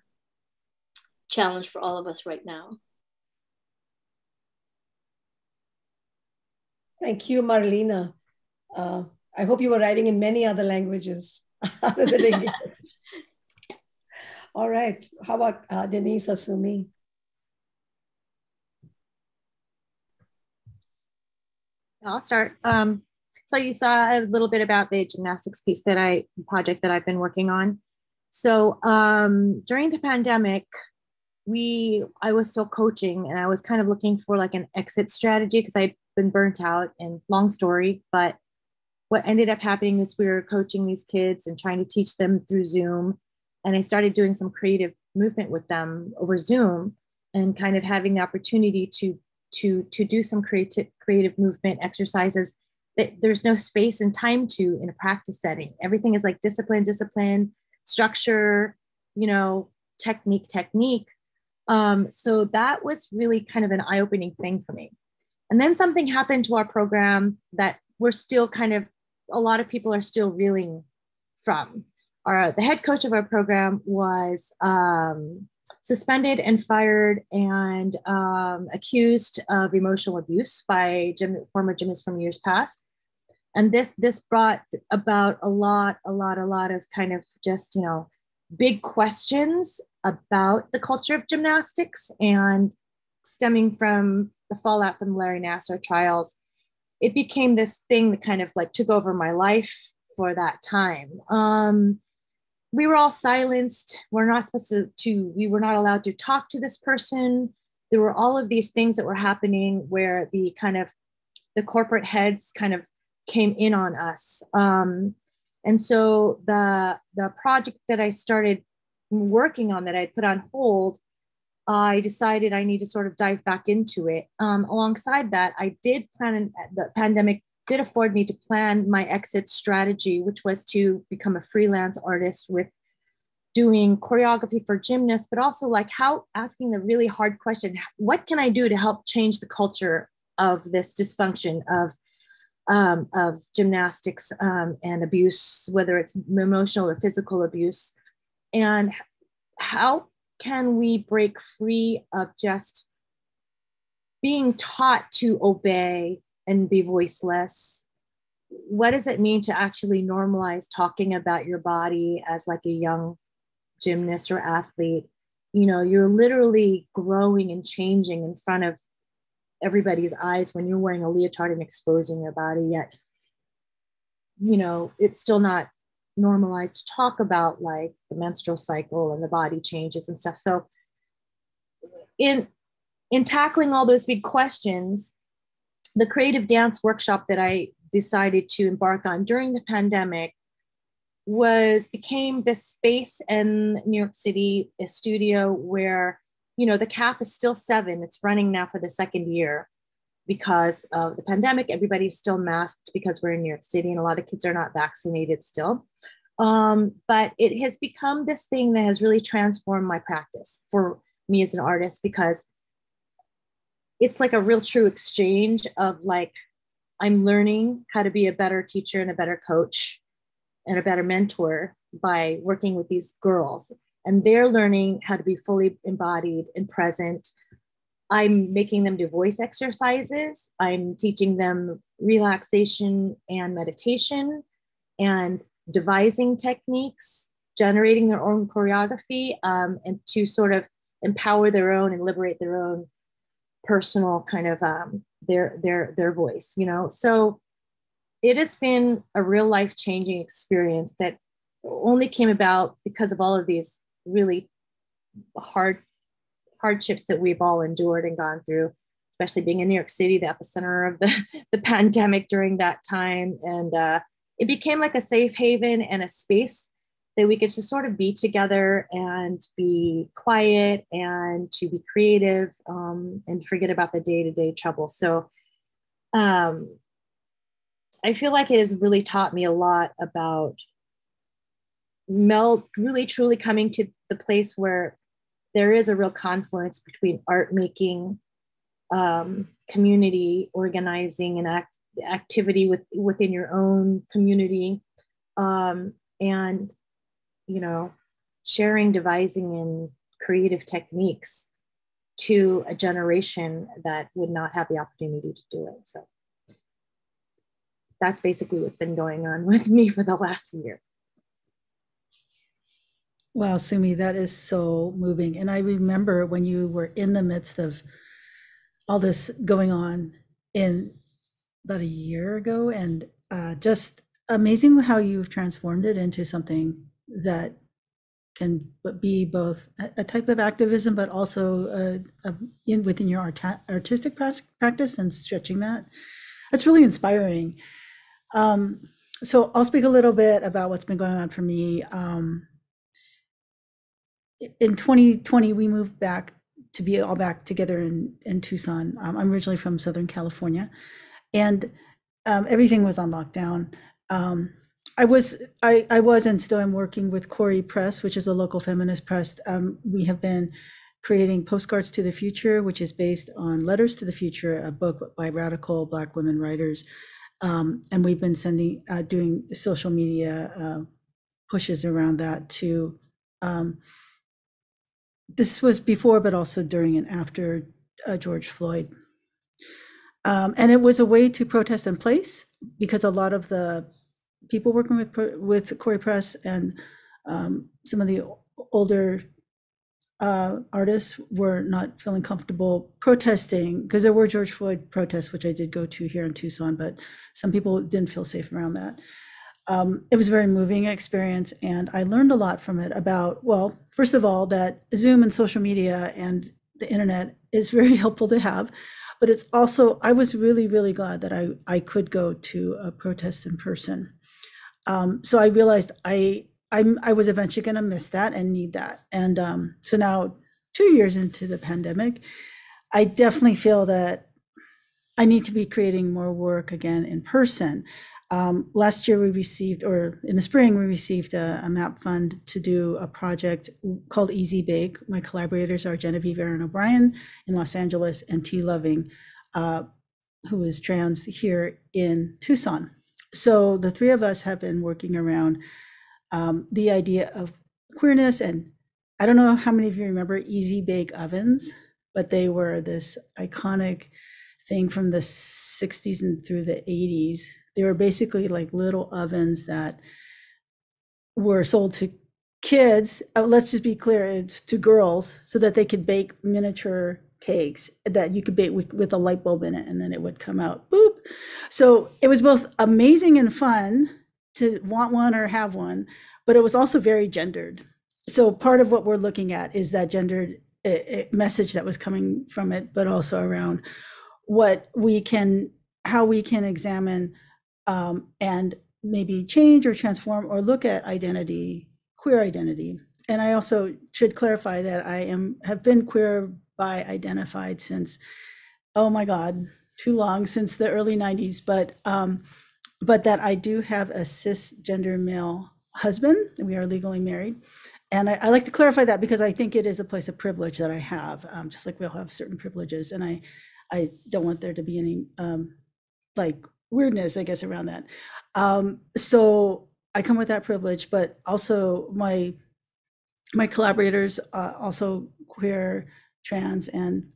challenge for all of us right now. Thank you, Marlena. Uh, I hope you were writing in many other languages other than English. All right, how about uh, Denise or Sumi? I'll start. Um, so you saw a little bit about the gymnastics piece that I, project that I've been working on. So um, during the pandemic, we, I was still coaching, and I was kind of looking for like an exit strategy because I'd been burnt out, and long story, but what ended up happening is we were coaching these kids and trying to teach them through Zoom. And I started doing some creative movement with them over Zoom, and kind of having the opportunity to, to, to do some creative, creative movement exercises that there's no space and time to in a practice setting. Everything is like discipline, discipline, structure, you know, technique, technique. Um, so that was really kind of an eye-opening thing for me. And then something happened to our program that we're still kind of, a lot of people are still reeling from. Our, the head coach of our program was um, suspended and fired and um, accused of emotional abuse by gym, former gymnasts from years past. And this, this brought about a lot, a lot, a lot of kind of just, you know, big questions about the culture of gymnastics, and stemming from the fallout from Larry Nassar trials, it became this thing that kind of like took over my life for that time. Um, we were all silenced. We're not supposed to, to, we were not allowed to talk to this person. There were all of these things that were happening where the kind of, the corporate heads kind of came in on us. Um, and so the, the project that I started working on that I put on hold, I decided I need to sort of dive back into it. Um, alongside that, I did plan, an, the pandemic did afford me to plan my exit strategy, which was to become a freelance artist with doing choreography for gymnasts, but also like how asking the really hard question, what can I do to help change the culture of this dysfunction of, um, of gymnastics um, and abuse, whether it's emotional or physical abuse, and how can we break free of just being taught to obey and be voiceless? What does it mean to actually normalize talking about your body as like a young gymnast or athlete? You know, you're literally growing and changing in front of everybody's eyes when you're wearing a leotard and exposing your body, yet, you know, it's still not normalized to talk about like the menstrual cycle and the body changes and stuff. So in, in tackling all those big questions, the creative dance workshop that I decided to embark on during the pandemic was, became this space in New York City, a studio where, you know, the cap is still seven. It's running now for the second year because of the pandemic. Everybody's still masked because we're in New York City and a lot of kids are not vaccinated still. Um, but it has become this thing that has really transformed my practice for me as an artist, because it's like a real true exchange of like, I'm learning how to be a better teacher and a better coach and a better mentor by working with these girls. And they're learning how to be fully embodied and present. I'm making them do voice exercises. I'm teaching them relaxation and meditation and devising techniques, generating their own choreography, um, and to sort of empower their own and liberate their own personal kind of um, their their their voice, you know. So it has been a real life changing experience that only came about because of all of these really hard hardships that we've all endured and gone through, especially being in New York City, the epicenter of the, the pandemic during that time. And uh, it became like a safe haven and a space that we could just sort of be together and be quiet and to be creative um, and forget about the day-to-day trouble. So um, I feel like it has really taught me a lot about melt, really truly coming to the place where there is a real confluence between art making, um, community organizing, and act, activity with, within your own community, um, and you know, sharing, devising, and creative techniques to a generation that would not have the opportunity to do it. So that's basically what's been going on with me for the last year. Wow, Sumi, that is so moving. And I remember when you were in the midst of all this going on in about a year ago, and uh, just amazing how you've transformed it into something that can be both a type of activism, but also a, a, in, within your art, artistic practice and stretching that. That's really inspiring. Um, so I'll speak a little bit about what's been going on for me. Um, in twenty twenty, we moved back to be all back together in, in Tucson. Um, I'm originally from Southern California, and um, everything was on lockdown. Um, I was, I, I was, and still am working with Corey Press, which is a local feminist press. Um, we have been creating Postcards to the Future, which is based on Letters to the Future, a book by radical Black women writers. Um, and we've been sending, uh, doing social media uh, pushes around that too. Um, this was before, but also during and after uh, George Floyd. Um, and it was a way to protest in place, because a lot of the people working with with Corey Press and um, some of the older uh, artists were not feeling comfortable protesting, because there were George Floyd protests, which I did go to here in Tucson, but some people didn't feel safe around that. Um, it was a very moving experience, and I learned a lot from it about, well, first of all, that Zoom and social media and the internet is very helpful to have, but it's also, I was really, really glad that I, I could go to a protest in person. Um, so I realized I, I, I was eventually gonna miss that and need that. And um, so now, two years into the pandemic, I definitely feel that I need to be creating more work again in person. Um, last year we received, or in the spring, we received a, a MAP Fund to do a project called Easy Bake. My collaborators are Genevieve Aaron O'Brien in Los Angeles and T. Loving, uh, who is trans, here in Tucson. So the three of us have been working around um, the idea of queerness, and I don't know how many of you remember Easy Bake ovens, but they were this iconic thing from the sixties and through the eighties. They were basically like little ovens that were sold to kids. Oh, let's just be clear, it's to girls, so that they could bake miniature cakes that you could bake with, with a light bulb in it, and then it would come out, boop. So it was both amazing and fun to want one or have one, but it was also very gendered. So part of what we're looking at is that gendered it, it message that was coming from it, but also around what we can, how we can examine um, and maybe change or transform or look at identity, queer identity. And I also should clarify that I am have been queer bi identified since, oh my God, too long, since the early nineties, but, um, but that I do have a cisgender male husband, and we are legally married. And I, I like to clarify that because I think it is a place of privilege that I have, um, just like we all have certain privileges. And I, I don't want there to be any, um, like weirdness, I guess, around that. Um, so I come with that privilege, but also my my collaborators uh, also queer, trans, and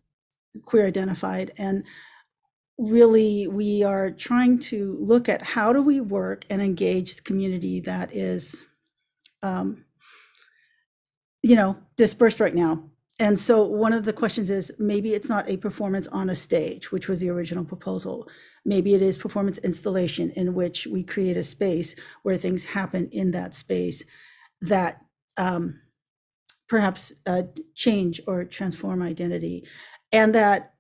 queer identified. And really, we are trying to look at how do we work and engage the community that is, um, you know, dispersed right now. And so one of the questions is, maybe it's not a performance on a stage, which was the original proposal. Maybe it is performance installation, in which we create a space where things happen in that space that um, perhaps uh, change or transform identity. And that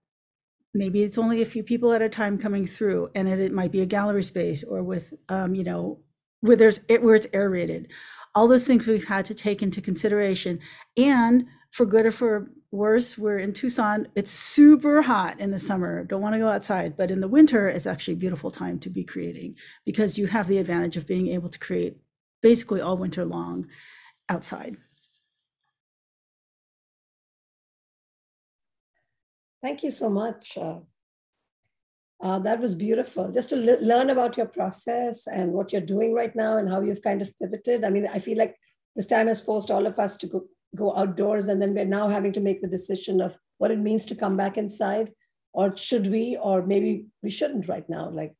maybe it's only a few people at a time coming through, and it, it might be a gallery space, or with, um, you know, where there's where it's aerated. All those things we've had to take into consideration. And for good or for worse, we're in Tucson. It's super hot in the summer. Don't want to go outside, but in the winter, it's actually a beautiful time to be creating, because you have the advantage of being able to create basically all winter long outside. Thank you so much. Uh, uh, that was beautiful. Just to le learn about your process and what you're doing right now and how you've kind of pivoted. I mean, I feel like this time has forced all of us to go go outdoors, and then we're now having to make the decision of what it means to come back inside, or should we, or maybe we shouldn't right now, like,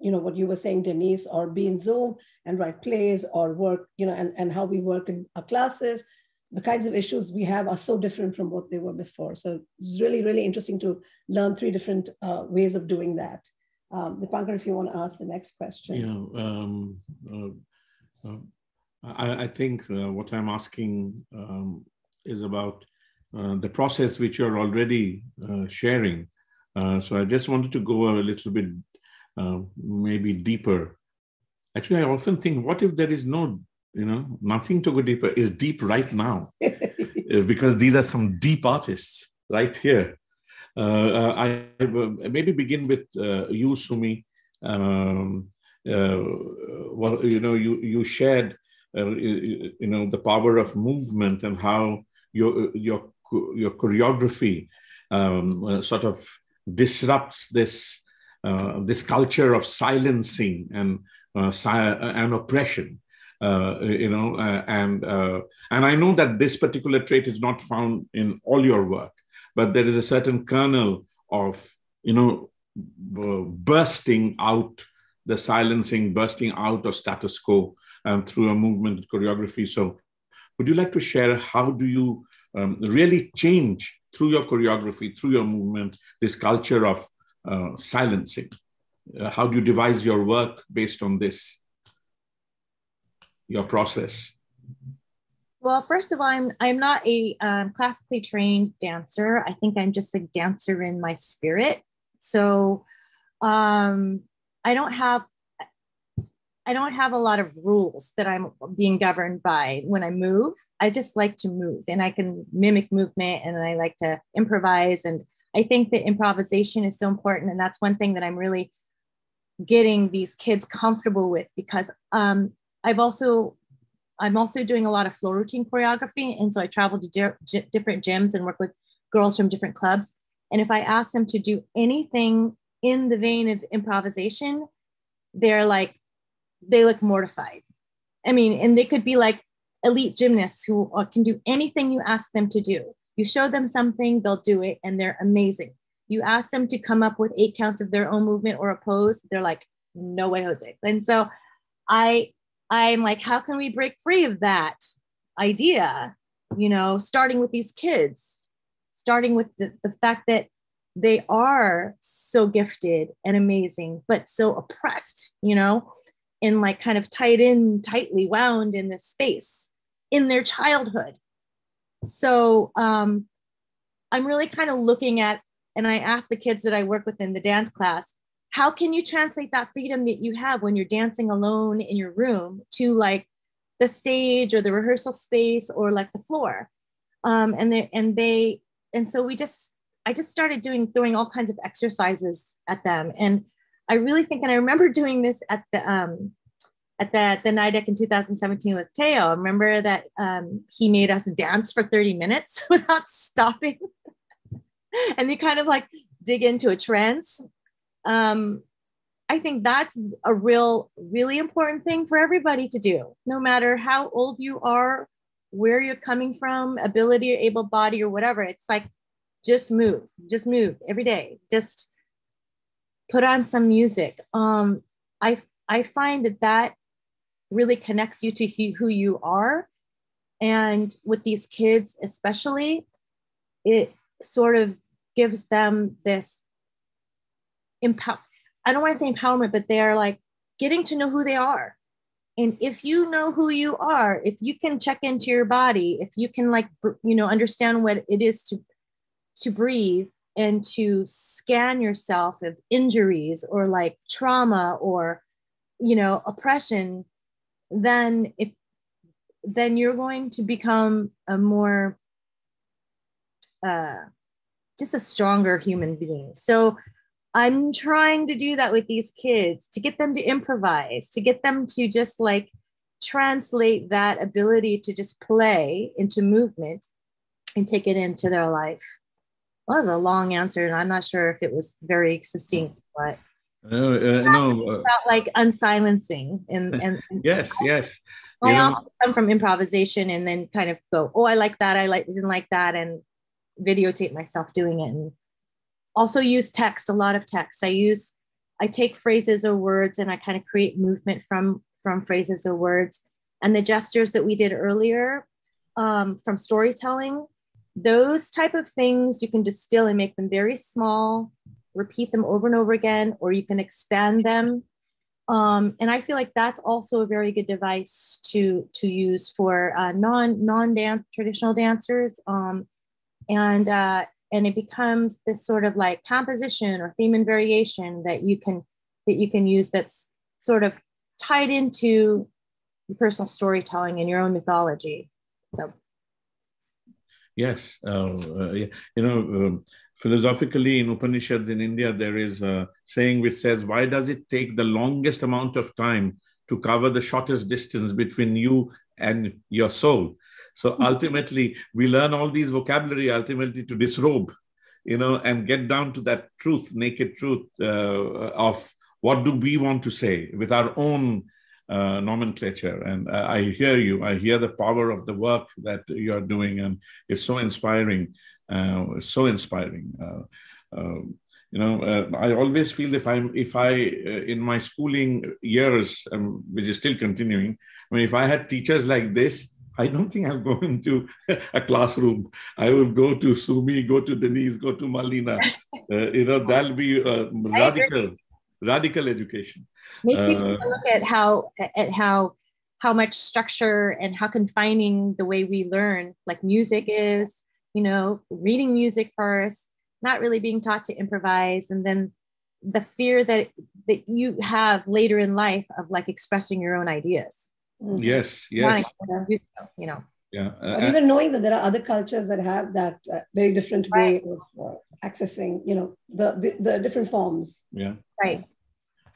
you know, what you were saying, Denise, or be in Zoom and write plays or work, you know, and, and how we work in our classes. The kinds of issues we have are so different from what they were before. So it's really, really interesting to learn three different uh, ways of doing that. Um, Dipankar, if you want to ask the next question. Yeah. Um, uh, uh, I, I think uh, what I'm asking um, is about uh, the process which you're already uh, sharing. Uh, so I just wanted to go a little bit, uh, maybe deeper. Actually, I often think, what if there is no, you know, nothing to go deeper is deep right now, because these are some deep artists right here. Uh, I, I maybe begin with uh, you, Sumi. Um, uh, well, you know, you, you shared Uh, you know, the power of movement and how your your your choreography um, uh, sort of disrupts this uh, this culture of silencing and uh, si and oppression. Uh, you know, uh, and uh, and I know that this particular trait is not found in all your work, but there is a certain kernel of, you know, uh, bursting out the silencing, bursting out of status quo, Um, through a movement choreography. So would you like to share how do you um, really change through your choreography, through your movement, this culture of uh, silencing? Uh, how do you devise your work based on this? your process? Well, first of all, I'm, I'm not a um, classically trained dancer. I think I'm just a dancer in my spirit. So um, I don't have, I don't have a lot of rules that I'm being governed by when I move. I just like to move, and I can mimic movement, and I like to improvise. And I think that improvisation is so important. And that's one thing that I'm really getting these kids comfortable with, because um, I've also, I'm also doing a lot of floor routine choreography. And so I travel to di different gyms and work with girls from different clubs. And if I ask them to do anything in the vein of improvisation, they're like, they look mortified. I mean, and they could be like elite gymnasts who can do anything you ask them to do. You show them something, they'll do it, and they're amazing. You ask them to come up with eight counts of their own movement or a pose, they're like, no way, Jose. And so I, I'm like, how can we break free of that idea? You know, starting with these kids, starting with the, the fact that they are so gifted and amazing, but so oppressed, you know, and like kind of tied in, tightly wound in this space in their childhood. So um, I'm really kind of looking at, and I ask the kids that I work with in the dance class, how can you translate that freedom that you have when you're dancing alone in your room to like the stage or the rehearsal space or like the floor? Um, and they, and they, and so we just, I just started doing, throwing all kinds of exercises at them. And I really think, and I remember doing this at the, um, at the, the NIDEC in two thousand seventeen with Teo. Remember that um, he made us dance for thirty minutes without stopping. And they kind of like dig into a trance. Um, I think that's a real, really important thing for everybody to do, no matter how old you are, where you're coming from, ability or able body or whatever. It's like, just move, just move every day. Just put on some music. Um, I, I find that that really connects you to who you are. And with these kids especially, it sort of gives them this empower, I don't want to say empowerment, but they are like getting to know who they are. And if you know who you are, if you can check into your body, if you can like, you know, understand what it is to, to breathe and to scan yourself of injuries or like trauma or, you know, oppression, then if, then you're going to become a more, uh, just a stronger human being. So I'm trying to do that with these kids, to get them to improvise, to get them to just like translate that ability to just play into movement and take it into their life. Well, that was a long answer, and I'm not sure if it was very succinct, but no, uh, no, uh, about like unsilencing and, and, and yes, I, yes. I you often know. come from improvisation and then kind of go, oh, I like that, I like didn't like that, and videotape myself doing it, and also use text, a lot of text. I use, I take phrases or words, and I kind of create movement from from phrases or words, and the gestures that we did earlier um, from storytelling. Those type of things you can distill and make them very small, repeat them over and over again, or you can expand them. Um, and I feel like that's also a very good device to, to use for uh, non, non-dance traditional dancers. Um, and, uh, and it becomes this sort of like composition or theme and variation that you can, that you can use that's sort of tied into your personal storytelling and your own mythology. So. Yes, uh, uh, you know, um, philosophically in Upanishads in India, there is a saying which says, why does it take the longest amount of time to cover the shortest distance between you and your soul? So ultimately, we learn all these vocabulary ultimately to disrobe, you know, and get down to that truth, naked truth uh, of what do we want to say with our own Uh, nomenclature. And uh, I hear you. I hear the power of the work that you're doing, and it's so inspiring. Uh, so inspiring. Uh, uh, you know, uh, I always feel if I'm, if I, uh, in my schooling years, um, which is still continuing, I mean, if I had teachers like this, I don't think I'll go into a classroom. I will go to Sumi, go to Denise, go to Marlena. Uh, you know, that'll be uh, radical. Radical education makes uh, you take a look at how at how how much structure and how confining the way we learn, like music is, you know, reading music first, not really being taught to improvise. And then the fear that, that you have later in life of like expressing your own ideas. Yes, yes. You know. Yeah. Uh, but even knowing that there are other cultures that have that uh, very different way right. of uh, accessing, you know, the, the, the different forms. Yeah. Right.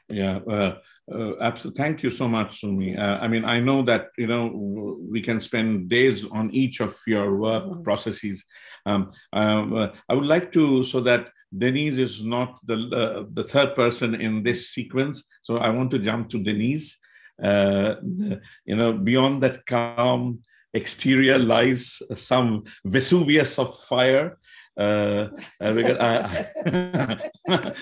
Yeah. Uh, uh, absolutely. Thank you so much, Sumi. Uh, I mean, I know that, you know, we can spend days on each of your work mm-hmm. processes. Um, um, uh, I would like to, so that Denise is not the, uh, the third person in this sequence. So I want to jump to Denise. Uh, the, you know, beyond that calm exterior lies some Vesuvius of fire. Uh, uh, because I, I,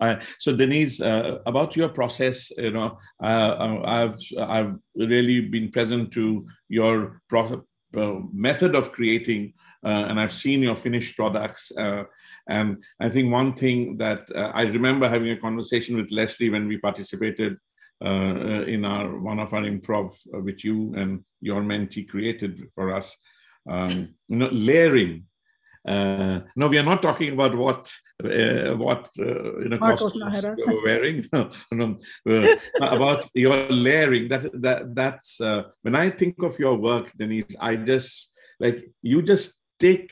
I, so Denise, uh, about your process, you know, uh, I've I've really been present to your pro uh, method of creating, uh, and I've seen your finished products. Uh, and I think one thing that uh, I remember having a conversation with Leslie when we participated Uh, in our one of our improv, uh, which you and your mentee created for us, um, you know, layering. Uh, no, we are not talking about what uh, what uh, you know costumes you're wearing. No, no, uh, about your layering. That that that's uh, when I think of your work, Denise. I just like you just take,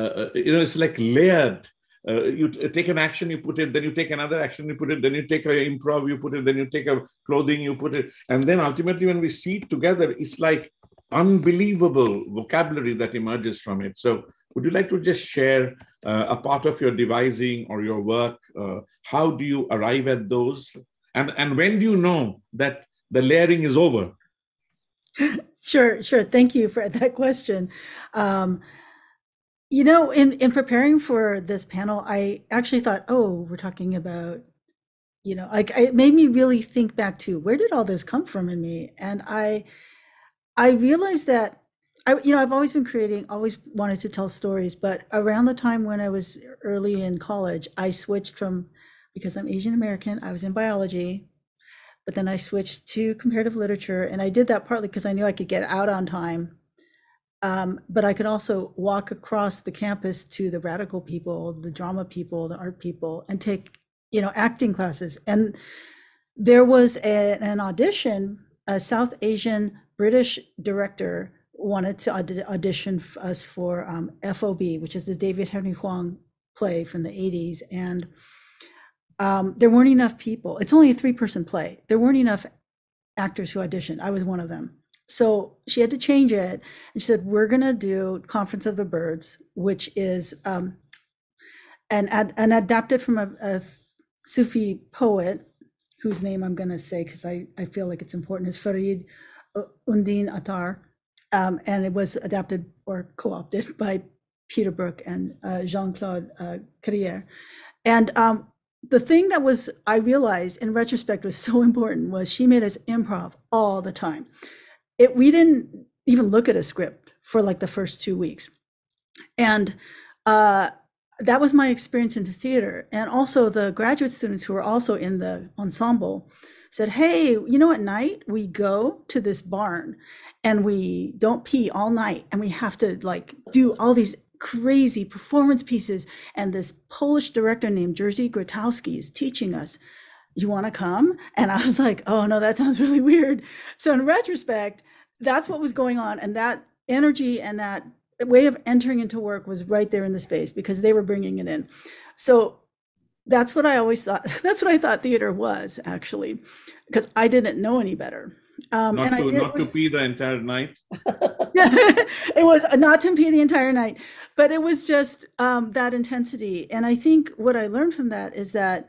uh, you know, it's like layered. Uh, you take an action, you put it, then you take another action, you put it, then you take an improv, you put it, then you take a clothing, you put it. And then ultimately when we see it together, it's like unbelievable vocabulary that emerges from it. So would you like to just share uh, a part of your devising or your work? Uh, how do you arrive at those? And, and when do you know that the layering is over? Sure, sure. Thank you for that question. Um, You know, in, in preparing for this panel, I actually thought, oh, we're talking about, you know, like it made me really think back to where did all this come from in me? And I, I realized that, I, you know, I've always been creating, always wanted to tell stories, but around the time when I was early in college, I switched from, because I'm Asian American, I was in biology, but then I switched to comparative literature. And I did that partly because I knew I could get out on time. Um, but I could also walk across the campus to the radical people, the drama people, the art people, and take, you know, acting classes. And there was a, an audition, a South Asian British director wanted to aud audition us for um, F O B, which is the David Henry Hwang play from the eighties. And um, there weren't enough people. It's only a three person play. There weren't enough actors who auditioned. I was one of them. So she had to change it, and she said, we're going to do Conference of the Birds, which is um, an, ad an adapted from a, a Sufi poet, whose name I'm going to say because I, I feel like it's important, is Farid Undin Attar. Um, and it was adapted or co-opted by Peter Brook and uh, Jean-Claude uh, Carrière. And um, the thing that was, I realized in retrospect was so important was she made us improv all the time. It, we didn't even look at a script for like the first two weeks. And uh, that was my experience into theater. And also the graduate students who were also in the ensemble said, hey, you know, at night we go to this barn and we don't pee all night. And we have to like do all these crazy performance pieces. And this Polish director named Jerzy Grotowski is teaching us. You want to come? And I was like, oh no, that sounds really weird. So in retrospect, that's what was going on. And that energy and that way of entering into work was right there in the space because they were bringing it in. So that's what I always thought. That's what I thought theater was actually, because I didn't know any better. Um, not and to, I, not was, to pee the entire night. It was not to pee the entire night, but it was just um, that intensity. And I think what I learned from that is that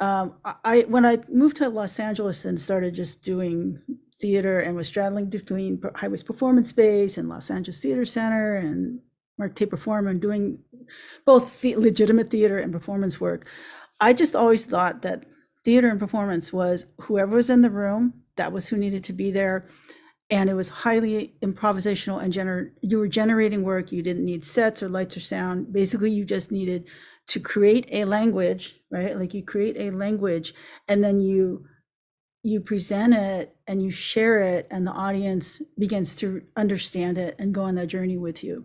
Um, I, when I moved to Los Angeles and started just doing theater and was straddling between Highways Performance Space and Los Angeles Theater Center and Mark T. Perform and doing both the legitimate theater and performance work, I just always thought that theater and performance was whoever was in the room, that was who needed to be there. And it was highly improvisational and gener you were generating work. You didn't need sets or lights or sound. Basically, you just needed to create a language, right? Like you create a language and then you you present it and you share it, and the audience begins to understand it and go on that journey with you.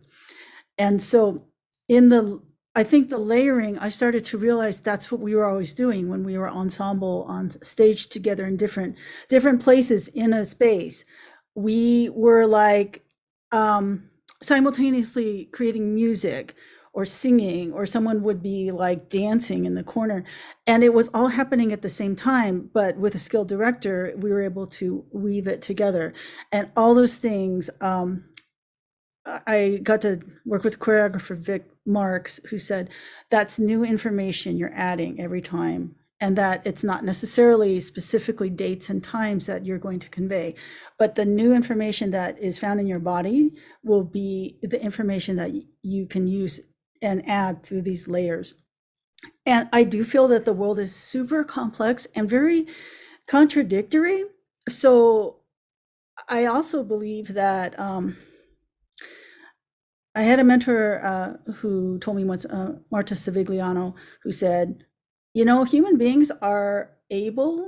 And so in the, I think the layering, I started to realize that's what we were always doing when we were ensemble on stage together in different, different places in a space. We were like um, simultaneously creating music or singing, or someone would be like dancing in the corner. And it was all happening at the same time, but with a skilled director, we were able to weave it together. And all those things, um, I got to work with choreographer Vic Marks, who said, that's new information you're adding every time, and that it's not necessarily specifically dates and times that you're going to convey, but the new information that is found in your body will be the information that you can use and add through these layers. And I do feel that the world is super complex and very contradictory. So I also believe that, um, I had a mentor uh, who told me once, uh, Marta Savigliano, who said, you know, human beings are able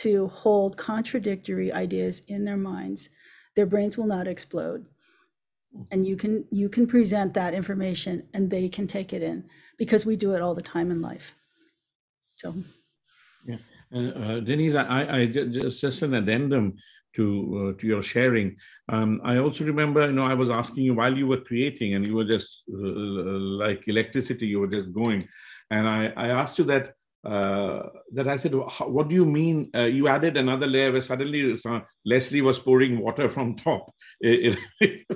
to hold contradictory ideas in their minds. Their brains will not explode. And you can, you can present that information and they can take it in, because we do it all the time in life. So. Yeah, uh, Denise, I, I just, just an addendum to, uh, to your sharing. Um, I also remember, you know, I was asking you while you were creating, and you were just uh, like electricity, you were just going. And I, I asked you that, uh, that I said, what do you mean? Uh, you added another layer where suddenly uh, Leslie was pouring water from top. It, it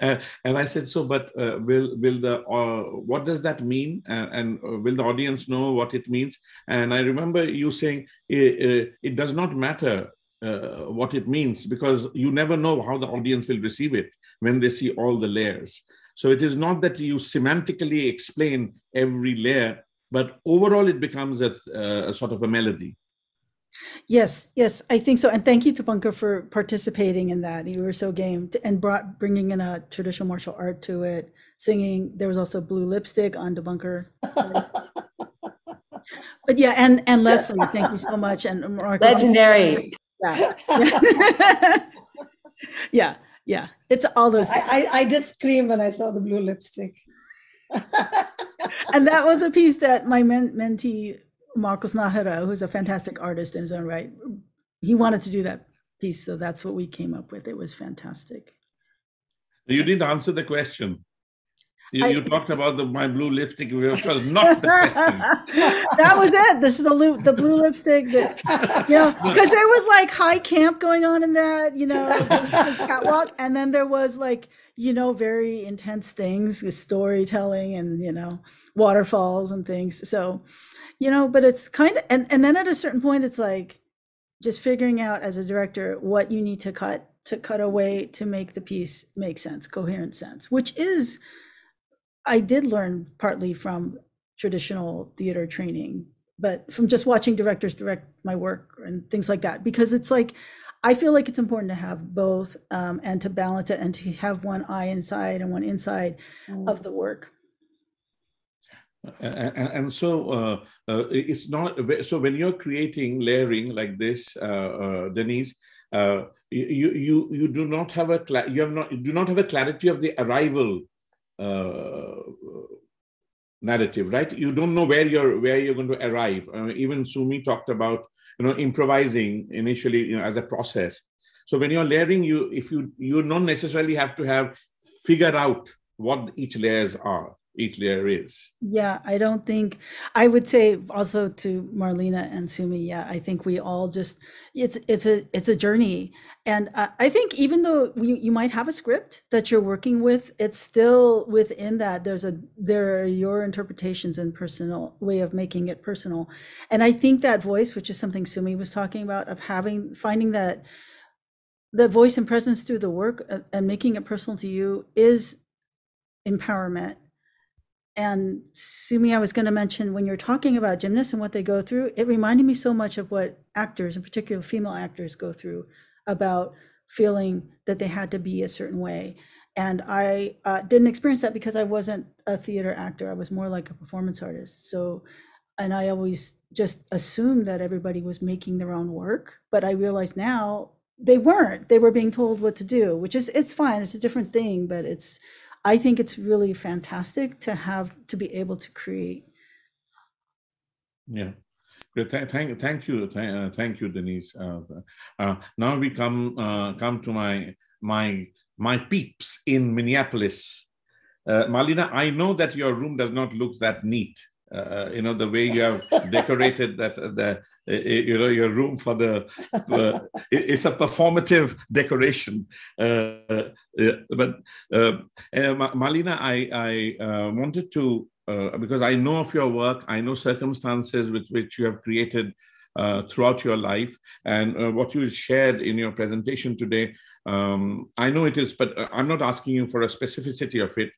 and, and I said, so, but uh, will, will the, uh, what does that mean? Uh, and uh, will the audience know what it means? And I remember you saying, it, it, it does not matter Uh, what it means, because you never know how the audience will receive it when they see all the layers. So it is not that you semantically explain every layer, but overall it becomes a, uh, a sort of a melody. Yes, yes, I think so. And thank you to Dipankar for participating in that. You were so game and brought bringing in a traditional martial art to it, singing. There was also blue lipstick on Dipankar. But yeah, and, and Leslie, thank you so much. And Marcus, legendary. Yeah. Yeah. Yeah, yeah, it's all those things. I, I, I did scream when I saw the blue lipstick. And that was a piece that my men mentee, Marcus Nahara, who's a fantastic artist in his own right, he wanted to do that piece. So that's what we came up with. It was fantastic. You didn't answer the question. You, I, you talked about the, my blue lipstick, which was not the question. That was it. This is the the blue lipstick. That, you know, because there was like high camp going on in that, you know, like catwalk, and then there was like, you know, very intense things, storytelling, and you know, waterfalls and things. So, you know, but it's kind of, and and then at a certain point, it's like just figuring out as a director what you need to cut to cut away to make the piece make sense, coherent sense, which is. I did learn partly from traditional theater training, but from just watching directors direct my work and things like that, because it's like, I feel like it's important to have both um, and to balance it and to have one eye inside and one inside mm. of the work. And, and so uh, uh, it's not, so when you're creating layering like this, uh, uh, Denise, uh, you, you, you do not have a, you have not, you do not have a clarity of the arrival Uh, narrative, right? You don't know where you're where you're going to arrive. Uh, even Sumi talked about, you know, improvising initially, you know, as a process. So when you're layering, you if you you don't necessarily have to have figured out what each layers are, each layer is. Yeah, I don't think I would say also to Marlena and Sumi. Yeah, I think we all just it's it's a it's a journey, and uh, I think even though you, you might have a script that you're working with, it's still within that there's a there are your interpretations and personal way of making it personal, and I think that voice, which is something Sumi was talking about, of having finding that the voice and presence through the work uh, and making it personal to you is empowerment. And Sumi, I was going to mention when you're talking about gymnasts and what they go through, it reminded me so much of what actors, in particular female actors, go through about feeling that they had to be a certain way. And I uh, didn't experience that because I wasn't a theater actor. I was more like a performance artist. So, and I always just assumed that everybody was making their own work. But I realize now they weren't. They were being told what to do, which is, it's fine. It's a different thing, but it's, I think it's really fantastic to have, to be able to create. Yeah. Thank, thank, thank you, thank, uh, thank you, Denise. Uh, uh, now we come uh, come to my my my peeps in Minneapolis. Uh, Marlena, I know that your room does not look that neat. Uh, you know, the way you have decorated that the uh, you know your room for the uh, it's a performative decoration. Uh, uh, but uh, uh, Marlena, I I uh, wanted to. Uh, because I know of your work, I know circumstances with which you have created uh, throughout your life, and uh, what you shared in your presentation today. Um, I know it is, but I'm not asking you for a specificity of it,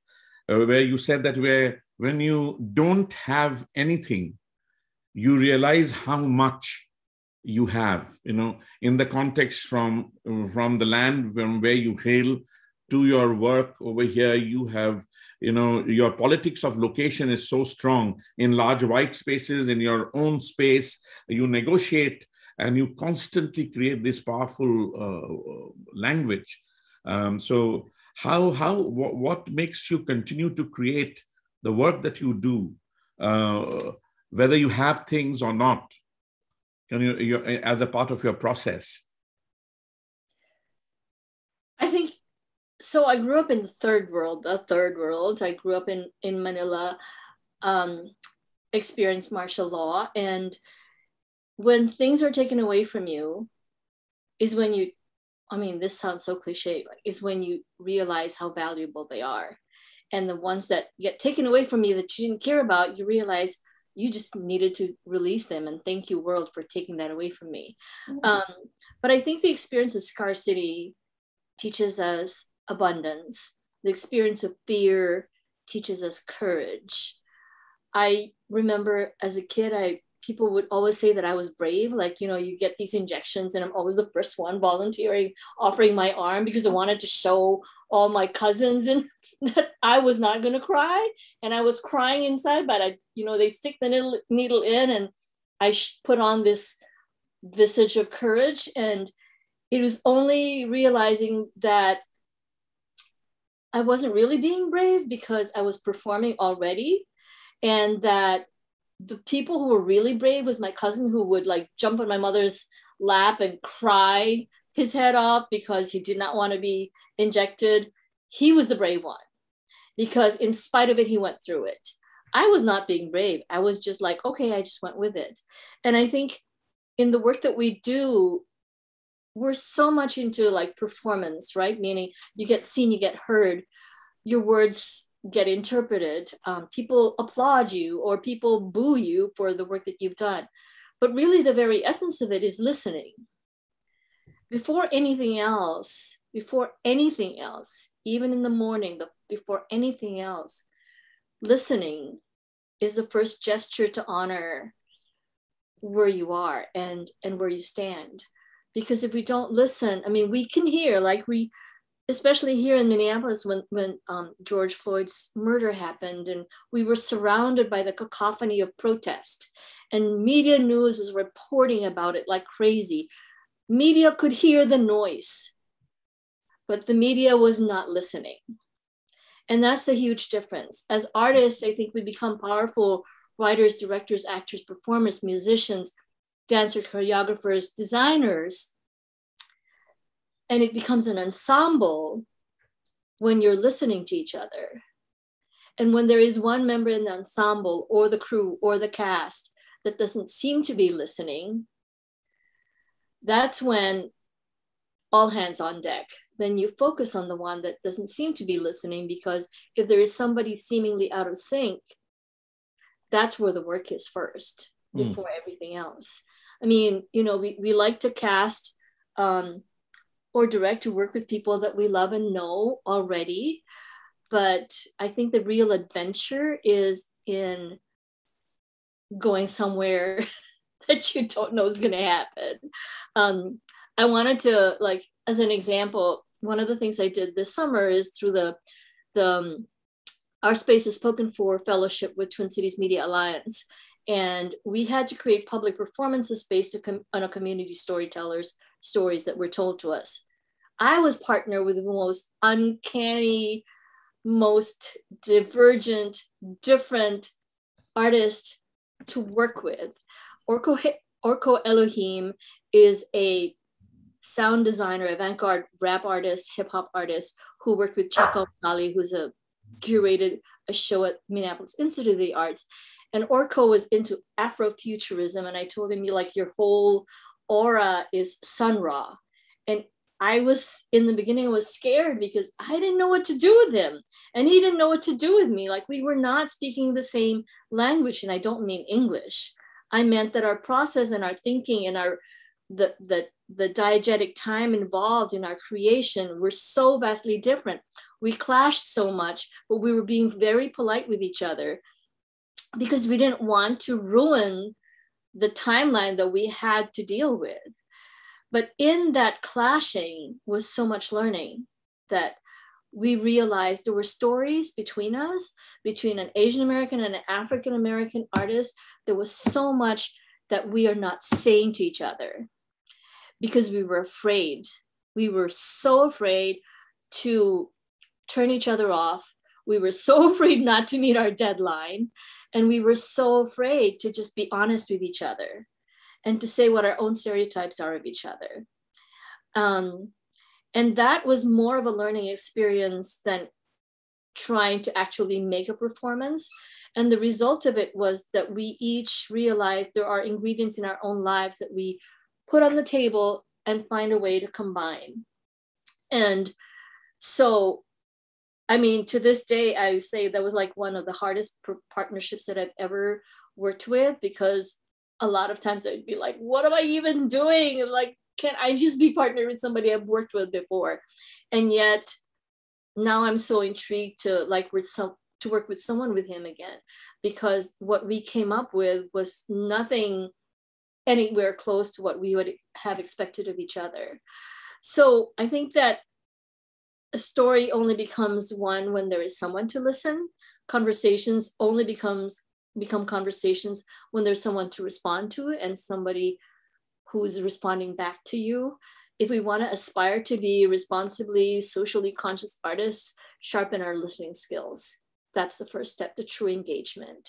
uh, where you said that where when you don't have anything, you realize how much you have, you know, in the context from, from the land from where you hail to your work over here, you have You know, your politics of location is so strong in large white spaces, in your own space, you negotiate and you constantly create this powerful uh, language. Um, so how, how, wh what makes you continue to create the work that you do, uh, whether you have things or not, can you, you, as a part of your process? I think So I grew up in the third world, the third world. I grew up in, in Manila, um, experienced martial law. And when things are taken away from you is when you, I mean, this sounds so cliche, like, is when you realize how valuable they are. And the ones that get taken away from you that you didn't care about, you realize you just needed to release them. And thank you, world, for taking that away from me. Mm-hmm. Um, but I think the experience of scarcity teaches us abundance. The experience of fear teaches us courage. I remember as a kid, I people would always say that I was brave. Like, you know, you get these injections and I'm always the first one volunteering, offering my arm because I wanted to show all my cousins and that I was not going to cry. And I was crying inside, but I, you know, they stick the needle, needle in and I put on this visage of courage. And it was only realizing that I wasn't really being brave because I was performing already, and that the people who were really brave was my cousin who would like jump on my mother's lap and cry his head off because he did not want to be injected. He was the brave one because in spite of it, he went through it. I was not being brave. I was just like, okay, I just went with it. And I think in the work that we do, we're so much into like performance, right? Meaning you get seen, you get heard, your words get interpreted. Um, people applaud you or people boo you for the work that you've done. But really the very essence of it is listening. Before anything else, before anything else, even in the morning, the, before anything else, listening is the first gesture to honor where you are and, and where you stand. Because if we don't listen, I mean, we can hear, like we, especially here in Minneapolis, when, when um, George Floyd's murder happened and we were surrounded by the cacophony of protest and media news was reporting about it like crazy. Media could hear the noise, but the media was not listening. And that's the huge difference. As artists, I think we become powerful writers, directors, actors, performers, musicians, dancers, choreographers, designers, and it becomes an ensemble when you're listening to each other. And when there is one member in the ensemble or the crew or the cast that doesn't seem to be listening, that's when all hands on deck. Then you focus on the one that doesn't seem to be listening, because if there is somebody seemingly out of sync, that's where the work is first, before mm. everything else. I mean, you know, we, we like to cast um, or direct to work with people that we love and know already. But I think the real adventure is in going somewhere that you don't know is going to happen. Um, I wanted to, like, as an example, one of the things I did this summer is through the, the um, Our Space is Spoken For fellowship with Twin Cities Media Alliance. And we had to create public performances based on a community storytellers' stories that were told to us. I was partnered with the most uncanny, most divergent, different artist to work with. Orko, Orko Elohim is a sound designer, avant-garde rap artist, hip hop artist who worked with Chaka Gali, who's a curated a show at Minneapolis Institute of the Arts. And Orko was into Afrofuturism, and I told him, you like your whole aura is Sun Ra. And I was, in the beginning, I was scared because I didn't know what to do with him. And he didn't know what to do with me. Like, we were not speaking the same language, and I don't mean English. I meant that our process and our thinking and our the the, the diegetic time involved in our creation were so vastly different. We clashed so much, but we were being very polite with each other because we didn't want to ruin the timeline that we had to deal with. But in that clashing was so much learning that we realized there were stories between us, between an Asian American and an African American artist. There was so much that we are not saying to each other because we were afraid. We were so afraid to turn each other off. We were so afraid not to meet our deadline. And we were so afraid to just be honest with each other and to say what our own stereotypes are of each other. Um, and that was more of a learning experience than trying to actually make a performance. And the result of it was that we each realized there are ingredients in our own lives that we put on the table and find a way to combine. And so, I mean, to this day, I say that was like one of the hardest partnerships that I've ever worked with, because a lot of times I'd be like, what am I even doing? And like, can I just be partnered with somebody I've worked with before? And yet now I'm so intrigued to like with some, to work with someone with him again, because what we came up with was nothing anywhere close to what we would have expected of each other. So I think that a story only becomes one when there is someone to listen. Conversations only becomes become conversations when there's someone to respond to and somebody who's responding back to you. If we want to aspire to be responsibly socially conscious artists, sharpen our listening skills. That's the first step to true engagement.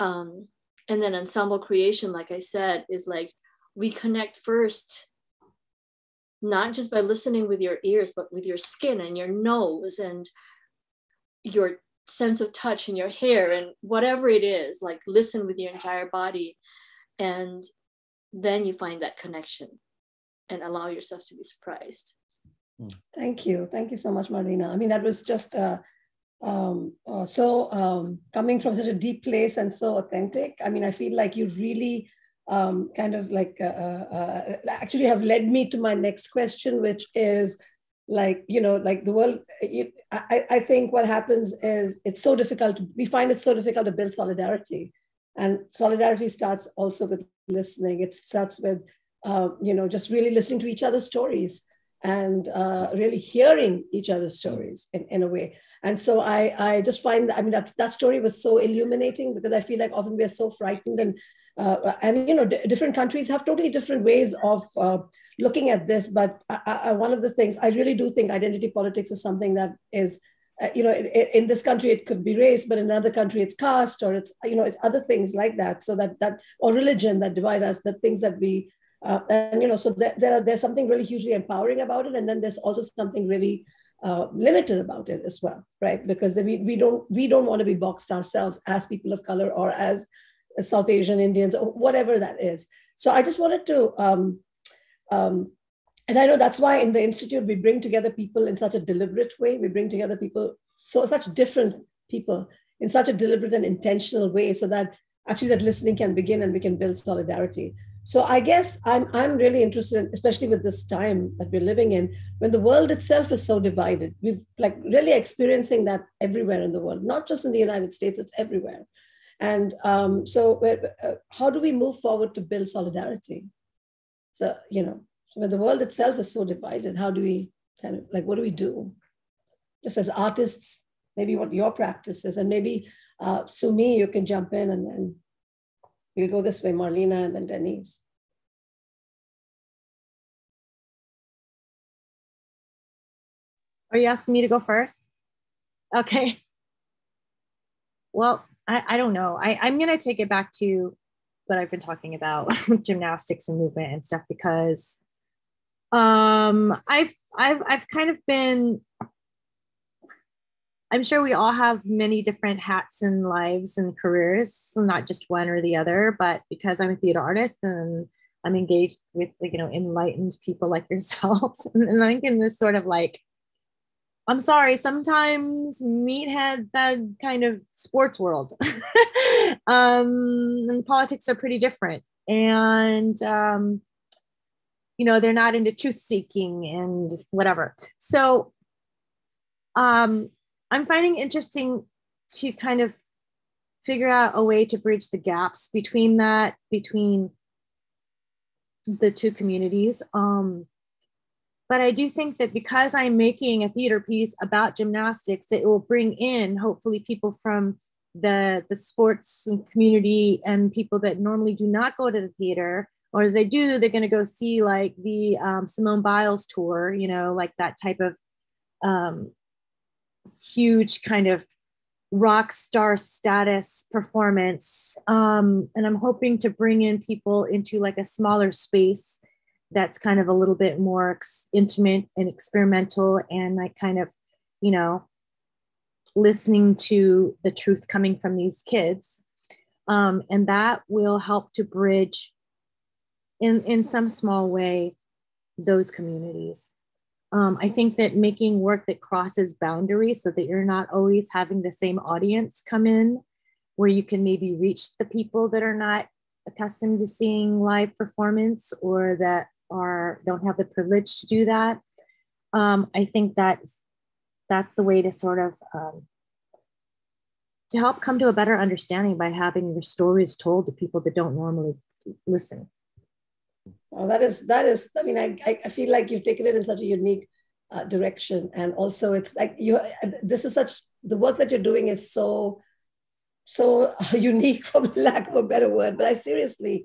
Um, and then ensemble creation, like I said, is like we connect first, not just by listening with your ears, but with your skin and your nose and your sense of touch in your hair and whatever it is, like listen with your entire body. And then you find that connection and allow yourself to be surprised. Thank you. Thank you so much, Marlena. I mean, that was just uh, um, uh, so um, coming from such a deep place and so authentic. I mean, I feel like you really um, kind of like uh, uh, actually have led me to my next question, which is, like, you know, like the world, it, I, I think what happens is it's so difficult, we find it so difficult to build solidarity. And solidarity starts also with listening. It starts with, uh, you know, just really listening to each other's stories and uh, really hearing each other's stories in, in a way. And so I, I just find, I mean, that, that story was so illuminating, because I feel like often we're so frightened and, uh, and you know, different countries have totally different ways of uh, looking at this. But I, I, one of the things, I really do think identity politics is something that is, uh, you know, in, in this country, it could be race, but in another country, it's caste, or it's, you know, it's other things like that. So that, that or religion that divide us, the things that we, uh, and, you know, so there, there are, there's something really hugely empowering about it. And then there's also something really Uh, limited about it as well, right? Because the, we, we don't we don't want to be boxed ourselves as people of color or as South Asian Indians or whatever that is. So I just wanted to, um, um, and I know that's why in the Institute we bring together people in such a deliberate way. We bring together people, so such different people in such a deliberate and intentional way, so that actually that listening can begin and we can build solidarity. So I guess I'm, I'm really interested, especially with this time that we're living in, when the world itself is so divided. We've like really experiencing that everywhere in the world, not just in the United States, it's everywhere. And um, so uh, how do we move forward to build solidarity? So, you know, so when the world itself is so divided, how do we kind of like, what do we do? Just as artists, maybe what your practice is, and maybe uh, Sumi, you can jump in and then We'll go this way, Marlena and then Denise. Are you asking me to go first? Okay. Well, I, I don't know. I, I'm gonna take it back to what I've been talking about, gymnastics and movement and stuff, because um, I've, I've, I've kind of been, I'm sure we all have many different hats and lives and careers, not just one or the other, but because I'm a theater artist and I'm engaged with, you know, enlightened people like yourselves, and I think in this sort of like, I'm sorry, sometimes meathead, that kind of sports world. um, and politics are pretty different. And, um, you know, they're not into truth seeking and whatever. So um, I'm finding interesting to kind of figure out a way to bridge the gaps between that, between the two communities. Um, But I do think that because I'm making a theater piece about gymnastics, it will bring in hopefully people from the, the sports community and people that normally do not go to the theater, or they do, they're gonna go see like the um, Simone Biles tour, you know, like that type of um, huge kind of rock star status performance. Um, and I'm hoping to bring in people into like a smaller space that's kind of a little bit more intimate and experimental, and like kind of, you know, listening to the truth coming from these kids. Um, and that will help to bridge in, in some small way, those communities. Um, I think that making work that crosses boundaries so that you're not always having the same audience come in, where you can maybe reach the people that are not accustomed to seeing live performance, or that are don't have the privilege to do that. Um, I think that that's the way to sort of um, to help come to a better understanding by having your stories told to people that don't normally listen. Well, that is that is. I mean, I I feel like you've taken it in such a unique uh, direction, and also it's like you. This is such the work that you're doing is so. so unique, for lack of a better word, but I seriously,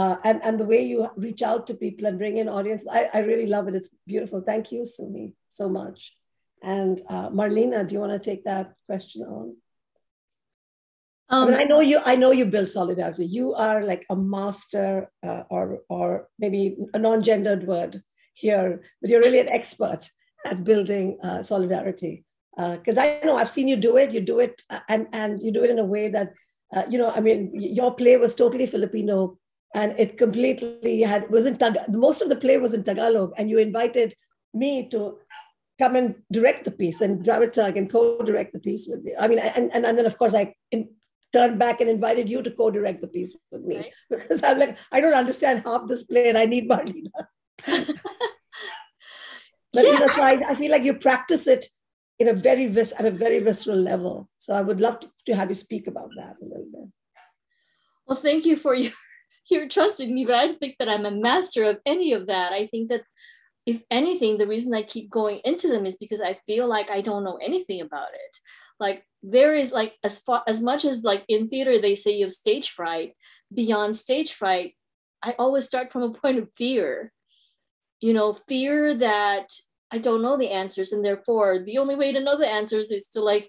uh, and, and the way you reach out to people and bring in audience, I, I really love it. It's beautiful. Thank you, Sumi, so much. And uh, Marlena, do you want to take that question on? Um, I mean, I know you, I know you build solidarity. You are like a master uh, or, or maybe a non-gendered word here, but you're really an expert at building uh, solidarity. Because uh, I know I've seen you do it, you do it, and, and you do it in a way that, uh, you know, I mean, your play was totally Filipino, and it completely had, wasn't, most of the play was in Tagalog, and you invited me to come and direct the piece and dramaturg and co-direct the piece with me. I mean, and, and, and then of course I in, turned back and invited you to co-direct the piece with me, right? Because I'm like, I don't understand half this play and I need Marlena. But yeah, you know, so I, I feel like you practice it in a very vis at a very visceral level. So I would love to, to have you speak about that a little bit. Well, thank you for your, your trusting me, but I don't think that I'm a master of any of that. I think that if anything, the reason I keep going into them is because I feel like I don't know anything about it. Like there is like, as far as much as like in theater, they say you have stage fright, beyond stage fright, I always start from a point of fear, you know, fear that I don't know the answers, and therefore the only way to know the answers is to like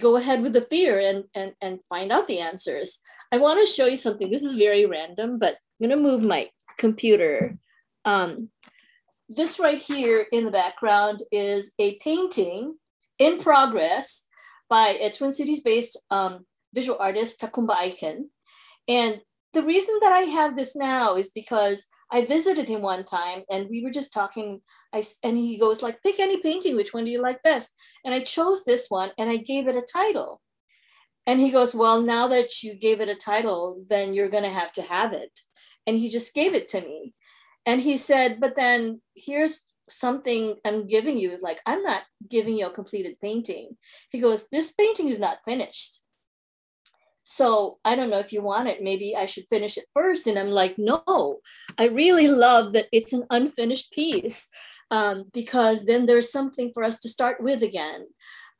go ahead with the fear and and and find out the answers. I want to show you something. This is very random, but I'm gonna move my computer. Um, this right here in the background is a painting in progress by a Twin Cities-based um, visual artist Takumba Aiken, and the reason that I have this now is because I visited him one time and we were just talking, I, and he goes like, pick any painting, which one do you like best? And I chose this one and I gave it a title. And he goes, well, now that you gave it a title, then you're gonna have to have it. And he just gave it to me. And he said, but then here's something I'm giving you, like, I'm not giving you a completed painting. He goes, this painting is not finished. So I don't know if you want it, maybe I should finish it first. And I'm like, no, I really love that it's an unfinished piece, um, because then there's something for us to start with again.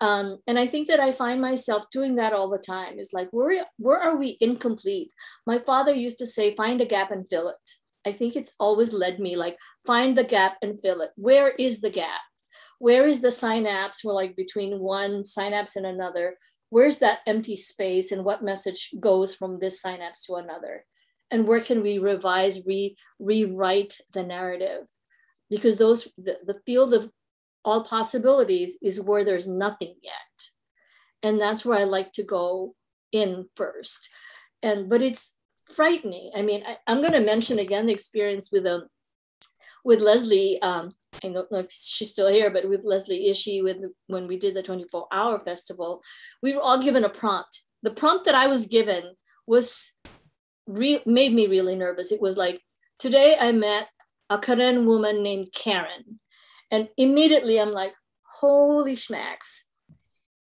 Um, and I think that I find myself doing that all the time. It's like, where, where are we incomplete? My father used to say, find a gap and fill it. I think it's always led me like, find the gap and fill it. Where is the gap? Where is the synapse? We're like between one synapse and another. Where's that empty space, and what message goes from this synapse to another? And where can we revise, re, rewrite the narrative? Because those the, the field of all possibilities is where there's nothing yet. And that's where I like to go in first. And, but it's frightening. I mean, I, I'm gonna mention again the experience with, um, with Leslie, um, I don't know if she's still here, but with Leslie Ishii, with, when we did the twenty-four hour festival, we were all given a prompt. The prompt that I was given was re made me really nervous. It was like, today I met a Karen woman named Karen. And immediately I'm like, holy smacks.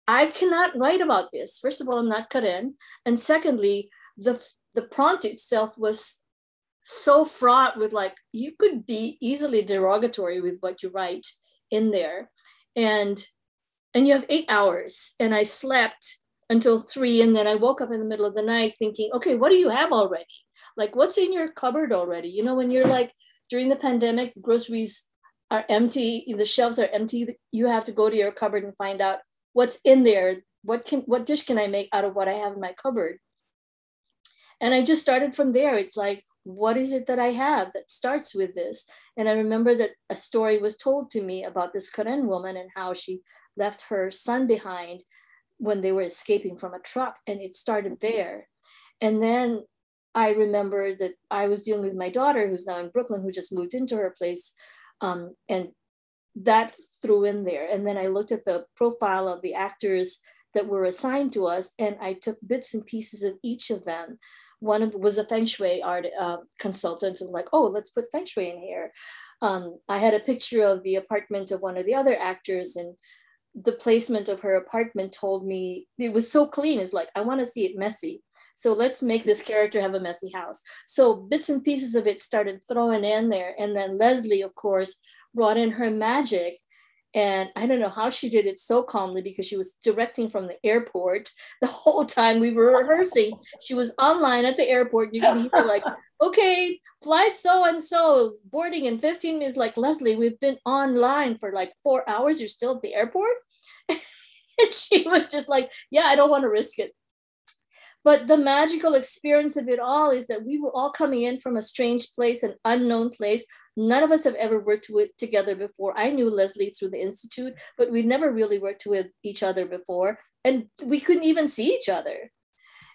I cannot write about this. First of all, I'm not Karen. And secondly, the, the prompt itself was so fraught with like, you could be easily derogatory with what you write in there. And, and you have eight hours and I slept until three. And then I woke up in the middle of the night thinking, okay, what do you have already? Like, what's in your cupboard already? You know, when you're like, during the pandemic, the groceries are empty, the shelves are empty. You have to go to your cupboard and find out what's in there. What can, what dish can I make out of what I have in my cupboard? And I just started from there. It's like, what is it that I have that starts with this? And I remember that a story was told to me about this Karen woman and how she left her son behind when they were escaping from a truck, and it started there. And then I remember that I was dealing with my daughter, who's now in Brooklyn, who just moved into her place, um, and that threw in there. And then I looked at the profile of the actors that were assigned to us, and I took bits and pieces of each of them. One of, was a feng shui art uh, consultant, and like, oh, let's put feng shui in here. Um, I had a picture of the apartment of one of the other actors, and the placement of her apartment told me, it was so clean. It's like, I wanna see it messy. So let's make this character have a messy house. So bits and pieces of it started throwing in there. And then Leslie, of course, brought in her magic. And I don't know how she did it so calmly, because she was directing from the airport the whole time we were rehearsing. She was online at the airport. You can hear like, okay, flight so-and-so boarding in fifteen minutes. Like, Leslie, we've been online for like four hours. You're still at the airport? And she was just like, yeah, I don't want to risk it. But the magical experience of it all is that we were all coming in from a strange place, an unknown place. None of us have ever worked with together before. I knew Leslie through the Institute, but we never really worked with each other before. And we couldn't even see each other.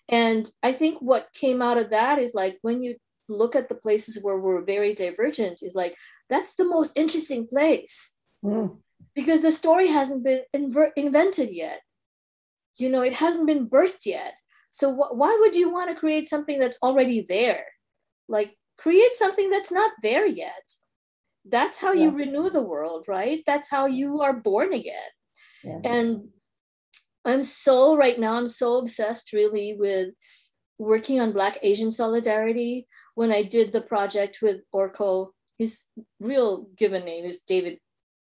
And I think what came out of that is like, when you look at the places where we're very divergent, is like, that's the most interesting place. Mm. Because the story hasn't been inver- invented yet. You know, it hasn't been birthed yet. So wh why would you want to create something that's already there? Like, create something that's not there yet. That's how yeah. you renew the world, right? That's how you are born again. Yeah. And I'm so, right now, I'm so obsessed really with working on Black Asian solidarity. When I did the project with Orko, his real given name is David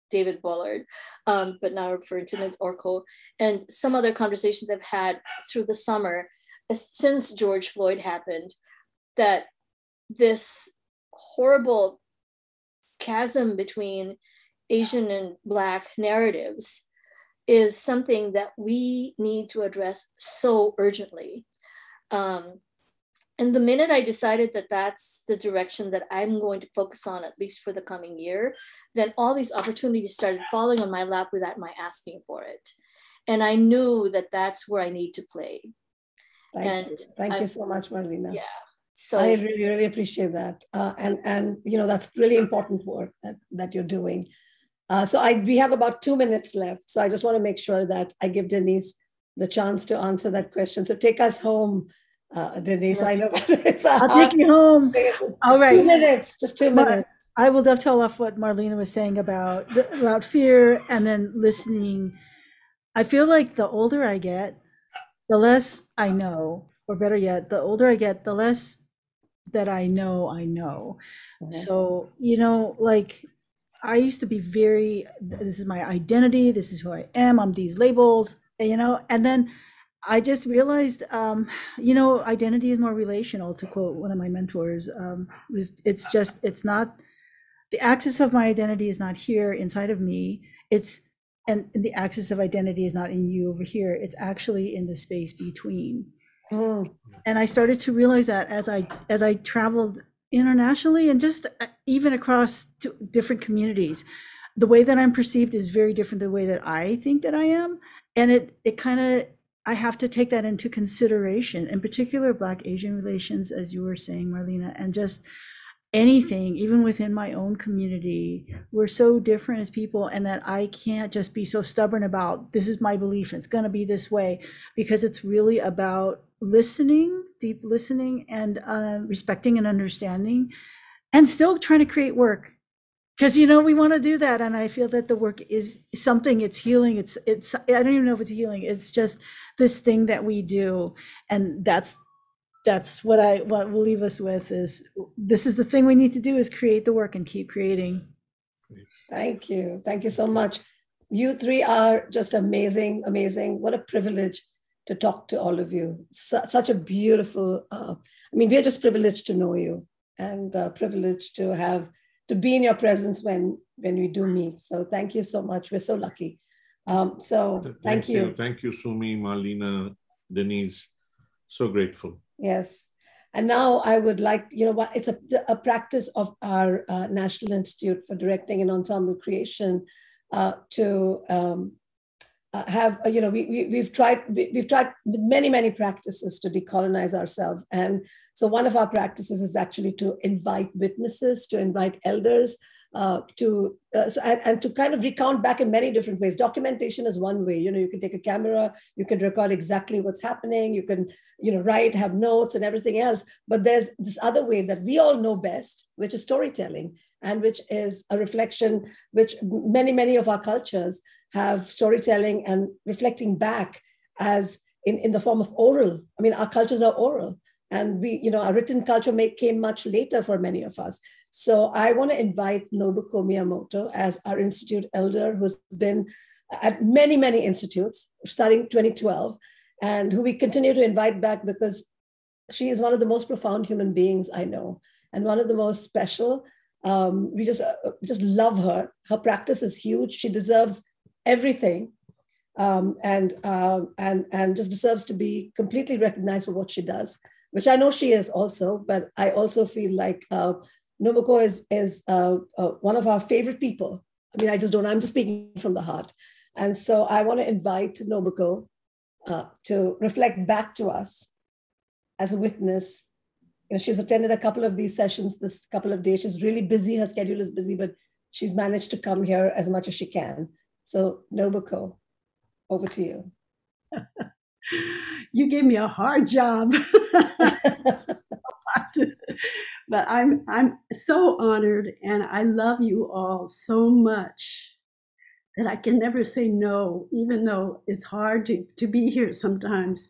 David Bullard, um, but now referred to him as Orko, and some other conversations I've had through the summer uh, since George Floyd happened, that this horrible chasm between Asian and Black narratives is something that we need to address so urgently. Um, and the minute I decided that that's the direction that I'm going to focus on, at least for the coming year, then all these opportunities started falling on my lap without my asking for it. And I knew that that's where I need to play. Thank and you. Thank I've, you so much, Marlena. Yeah. So I really, really appreciate that. Uh, and, and, you know, that's really important work that, that you're doing. Uh, so I, we have about two minutes left. So I just want to make sure that I give Denise the chance to answer that question. So take us home. Uh, Denise, yeah. I know that it's a I'll hard, take you home. All right, two minutes, just two minutes. I will dovetail off what Marlena was saying about about fear and then listening. I feel like the older I get, the less I know, or better yet, the older I get, the less that I know I know. Okay. So you know, like I used to be very, this is my identity, this is who I am, I'm these labels, you know, and then I just realized, um, you know, identity is more relational, to quote one of my mentors. Um, it's just, it's not, the axis of my identity is not here inside of me. It's, and the axis of identity is not in you over here. It's actually in the space between. Mm. And I started to realize that as I, as I traveled internationally and just even across different communities, the way that I'm perceived is very different than the way that I think that I am. And it, it kind of, I have to take that into consideration, in particular Black Asian relations, as you were saying, Marlena, and just anything, even within my own community, we're so different as people, and that I can't just be so stubborn about, this is my belief and it's going to be this way, because it's really about listening, deep listening, and uh, respecting and understanding, and still trying to create work. Because, you know, we want to do that. And I feel that the work is something, it's healing. It's, it's, I don't even know if it's healing. It's just this thing that we do. And that's, that's what I what will leave us with is, this is the thing we need to do, is create the work and keep creating. Thank you. Thank you so much. You three are just amazing, amazing. What a privilege to talk to all of you. Su such a beautiful, uh, I mean, we're just privileged to know you, and uh, privileged to have to be in your presence when, when we do meet. So thank you so much. We're so lucky. Um, so thank, thank you. you. Thank you, Sumi, Marlena, Denise. So grateful. Yes. And now I would like, you know what, it's a, a practice of our uh, National Institute for Directing and Ensemble Creation uh, to um, uh, have, you know, we, we, we've tried, we, we've tried many, many practices to decolonize ourselves. And so one of our practices is actually to invite witnesses, to invite elders, uh, to uh, so, and, and to kind of recount back in many different ways. Documentation is one way. You know, you can take a camera, you can record exactly what's happening, you can, you know, write, have notes and everything else. But there's this other way that we all know best, which is storytelling, and which is a reflection, which many, many of our cultures have storytelling and reflecting back as in, in the form of oral. I mean, our cultures are oral. And we, you know, our written culture may, came much later for many of us. So I want to invite Nobuko Miyamoto as our institute elder, who's been at many, many institutes starting twenty twelve, and who we continue to invite back because she is one of the most profound human beings I know, and one of the most special. Um, we just, uh, just love her. Her practice is huge. She deserves everything. Um, and, uh, and, and just deserves to be completely recognized for what she does, which I know she is also, but I also feel like uh, Nobuko is, is uh, uh, one of our favorite people. I mean, I just don't, I'm just speaking from the heart. And so I want to invite Nobuko uh, to reflect back to us as a witness. You know, she's attended a couple of these sessions this couple of days. She's really busy, her schedule is busy, but she's managed to come here as much as she can. So Nobuko, over to you. You gave me a hard job, but I'm, I'm so honored, and I love you all so much that I can never say no, even though it's hard to, to be here sometimes.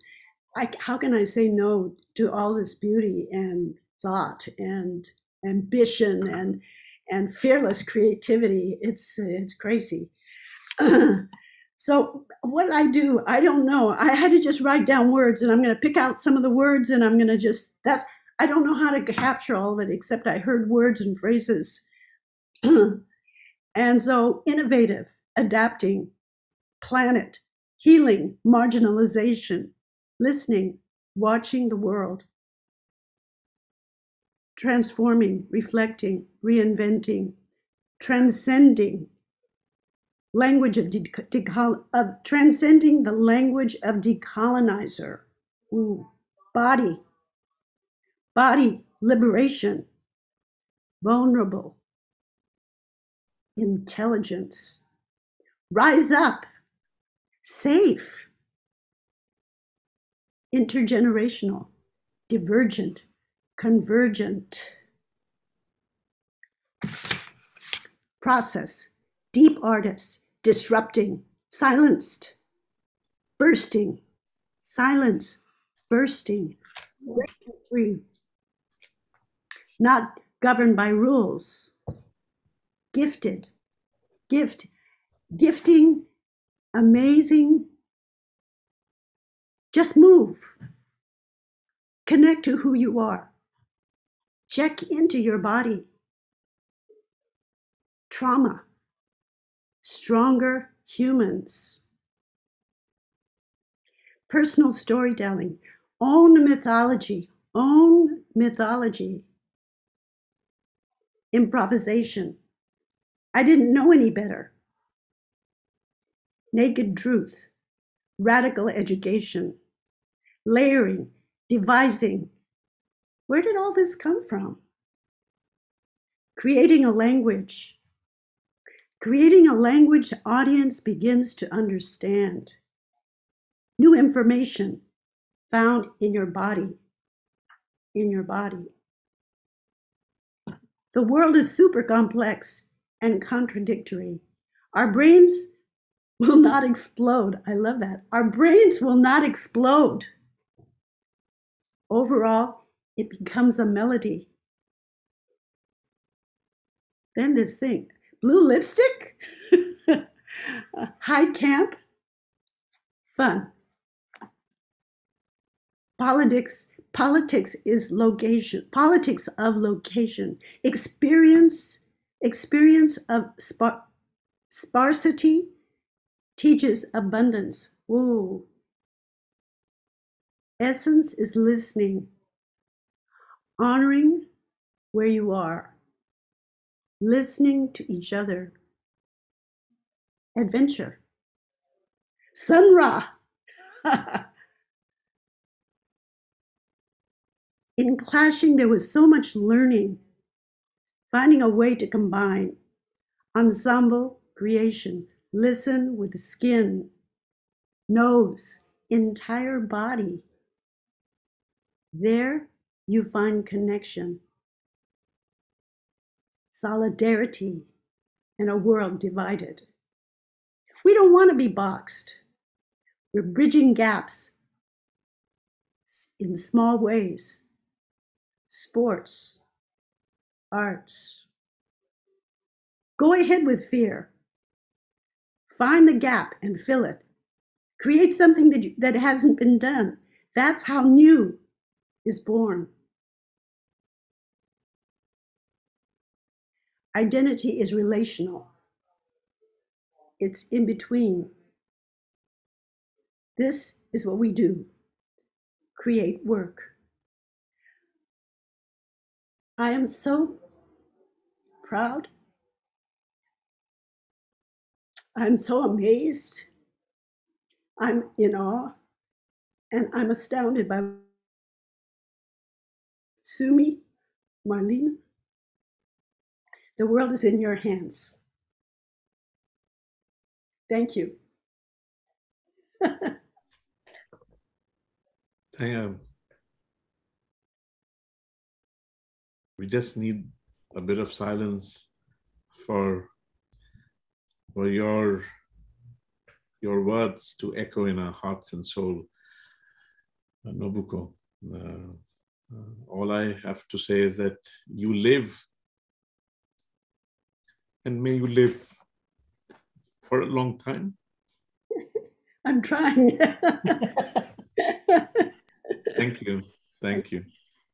I, how can I say no to all this beauty and thought and ambition and, and fearless creativity? It's, it's crazy. So what did I do? I don't know. I had to just write down words, and I'm going to pick out some of the words, and I'm going to just, that's, I don't know how to capture all of it, except I heard words and phrases. And so innovative, adapting, planet, healing, marginalization, listening, watching the world, transforming, reflecting, reinventing, transcending, language of, de of transcending the language of decolonizer. Ooh. Body, body liberation, vulnerable, intelligence, rise up, safe, intergenerational, divergent, convergent, process, deep artists, disrupting, silenced, bursting, silence, bursting, breaking free, not governed by rules, gifted, gift, gifting, amazing. Just move. Connect to who you are. Check into your body. Trauma. Stronger humans. Personal storytelling. Own the mythology. Own mythology. Improvisation. I didn't know any better. Naked truth. Radical education. Layering. Devising. Where did all this come from? Creating a language. Creating a language the audience begins to understand. New information found in your body. In your body. The world is super complex and contradictory. Our brains will not explode. I love that. Our brains will not explode. Overall, it becomes a melody. Then this thing, blue lipstick, high camp, fun. Politics, politics is location, politics of location, experience, experience of spar sparsity teaches abundance. Whoa. Essence is listening, honoring where you are, listening to each other, adventure. Sun Ra. In clashing, there was so much learning, finding a way to combine, ensemble creation, listen with skin, nose, entire body. There you find connection, solidarity, and a world divided. We don't want to be boxed. We're bridging gaps in small ways. Sports, arts. Go ahead with fear. Find the gap and fill it. Create something that, you, that hasn't been done. That's how new is born. Identity is relational. It's in between. This is what we do. Create work. I am so proud. I'm so amazed. I'm in awe. And I'm astounded by Sumi, Marlena, the world is in your hands. Thank you. Damn. We just need a bit of silence for, for your, your words to echo in our hearts and soul. Uh, Nobuko. Uh, Uh, all I have to say is that you live, and may you live for a long time. I'm trying. Thank you. Thank you.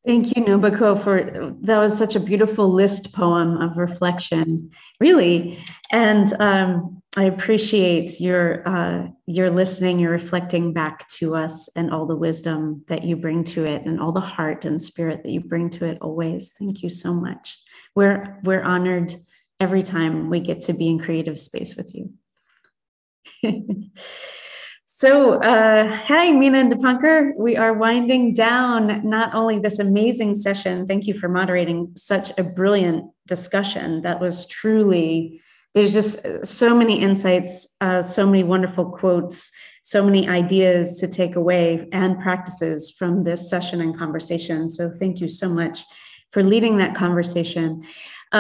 Thank you, Nobuko, for that was such a beautiful list poem of reflection, really. And um, I appreciate your, uh, your listening, your reflecting back to us and all the wisdom that you bring to it and all the heart and spirit that you bring to it always. Thank you so much. We're, we're honored every time we get to be in creative space with you. So, uh, hi, Meena and Dipankar. We are winding down not only this amazing session, thank you for moderating such a brilliant discussion. That was truly, there's just so many insights, uh, so many wonderful quotes, so many ideas to take away and practices from this session and conversation. So thank you so much for leading that conversation.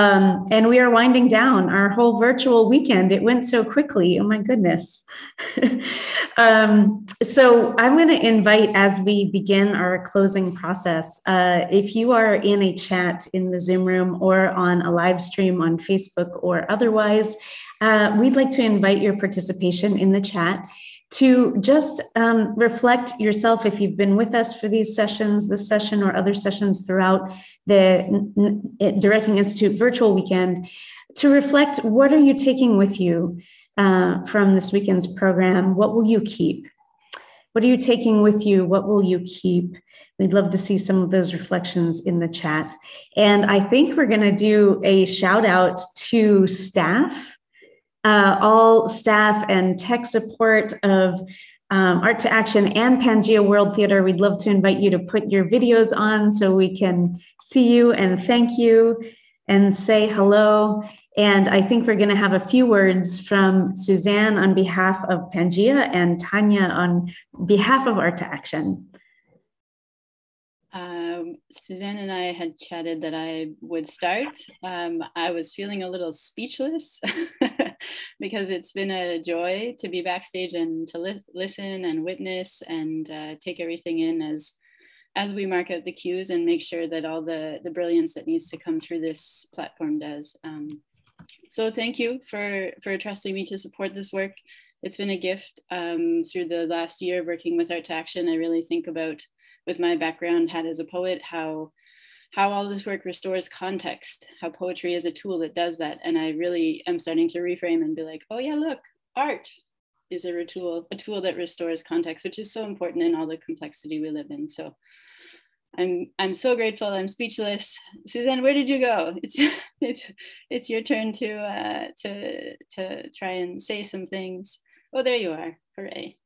Um, and we are winding down our whole virtual weekend. It went so quickly. Oh my goodness. um, so I'm going to invite, as we begin our closing process, uh, if you are in a chat in the Zoom room or on a live stream on Facebook or otherwise, Uh, we'd like to invite your participation in the chat to just um, reflect yourself if you've been with us for these sessions, this session or other sessions throughout the Directing Institute virtual weekend, to reflect what are you taking with you uh, from this weekend's program? What will you keep? What are you taking with you? What will you keep? We'd love to see some of those reflections in the chat. And I think we're gonna do a shout out to staff, uh, all staff and tech support of um, Art to Action and Pangea World Theater. We'd love to invite you to put your videos on so we can see you and thank you and say hello. And I think we're gonna have a few words from Suzanne on behalf of Pangea and Tanya on behalf of Art to Action. Um, Suzanne and I had chatted that I would start. Um, I was feeling a little speechless because it's been a joy to be backstage and to li listen and witness and uh, take everything in as, as we mark out the cues and make sure that all the, the brilliance that needs to come through this platform does. Um, so thank you for, for trusting me to support this work. It's been a gift um, through the last year working with Art to Action. I really think about, with my background had as a poet, how, how all this work restores context, how poetry is a tool that does that. And I really am starting to reframe and be like, oh yeah, look, art is a tool, a tool that restores context, which is so important in all the complexity we live in. So I'm, I'm so grateful, I'm speechless. Suzanne, where did you go? It's, it's, it's your turn to, uh, to, to try and say some things. Oh, there you are, hooray,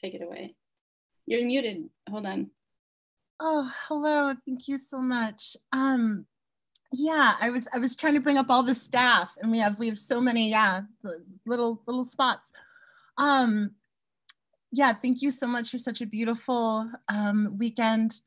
take it away. You're muted, hold on. Oh, hello, thank you so much. Um, yeah, I was I was trying to bring up all the staff and we have we have so many, yeah, little, little spots. Um, yeah, thank you so much for such a beautiful um, weekend.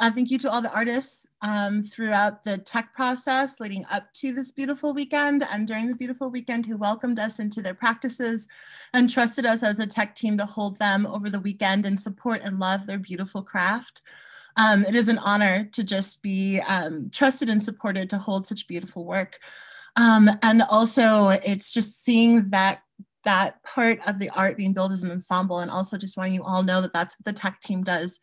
Uh, thank you to all the artists um, throughout the tech process leading up to this beautiful weekend and during the beautiful weekend who welcomed us into their practices and trusted us as a tech team to hold them over the weekend and support and love their beautiful craft. Um, it is an honor to just be um, trusted and supported to hold such beautiful work. Um, and also it's just seeing that that part of the art being built as an ensemble, and also just wanting you all know that that's what the tech team does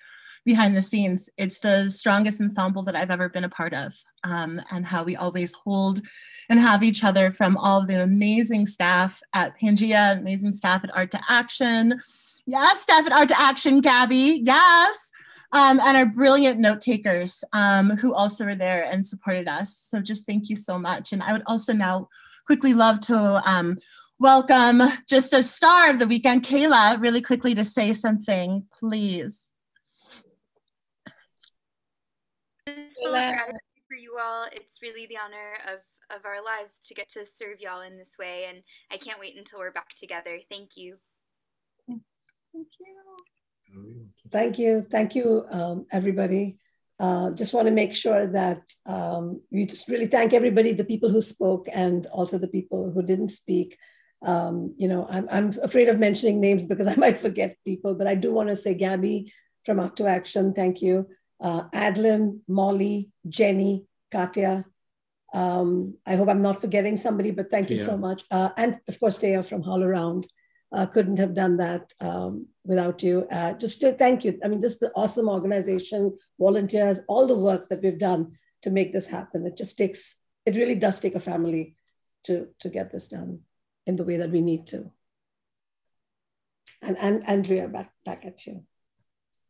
behind the scenes. It's the strongest ensemble that I've ever been a part of, um, and how we always hold and have each other from all of the amazing staff at Pangea, amazing staff at Art to Action. Yes, staff at Art to Action, Gabby, yes. Um, and our brilliant note takers um, who also were there and supported us. So just thank you so much. And I would also now quickly love to um, welcome just a star of the weekend, Kayla, really quickly to say something, please. Full of gratitude for you all. It's really the honor of, of our lives to get to serve y'all in this way, and I can't wait until we're back together. Thank you. Thank you. Thank you. Thank you, um, everybody. Uh, just want to make sure that um, we just really thank everybody, the people who spoke and also the people who didn't speak. Um, you know, I'm, I'm afraid of mentioning names because I might forget people, but I do want to say Gabby from Art to Action, thank you. Uh, Adlin, Molly, Jenny, Katya. Um, I hope I'm not forgetting somebody, but thank you yeah. so much. Uh, and of course, Taya from HowlRound. Uh, couldn't have done that um, without you. Uh, just to thank you. I mean, just the awesome organization, volunteers, all the work that we've done to make this happen. It just takes, it really does take a family to, to get this done in the way that we need to. And, and Andrea, back, back at you.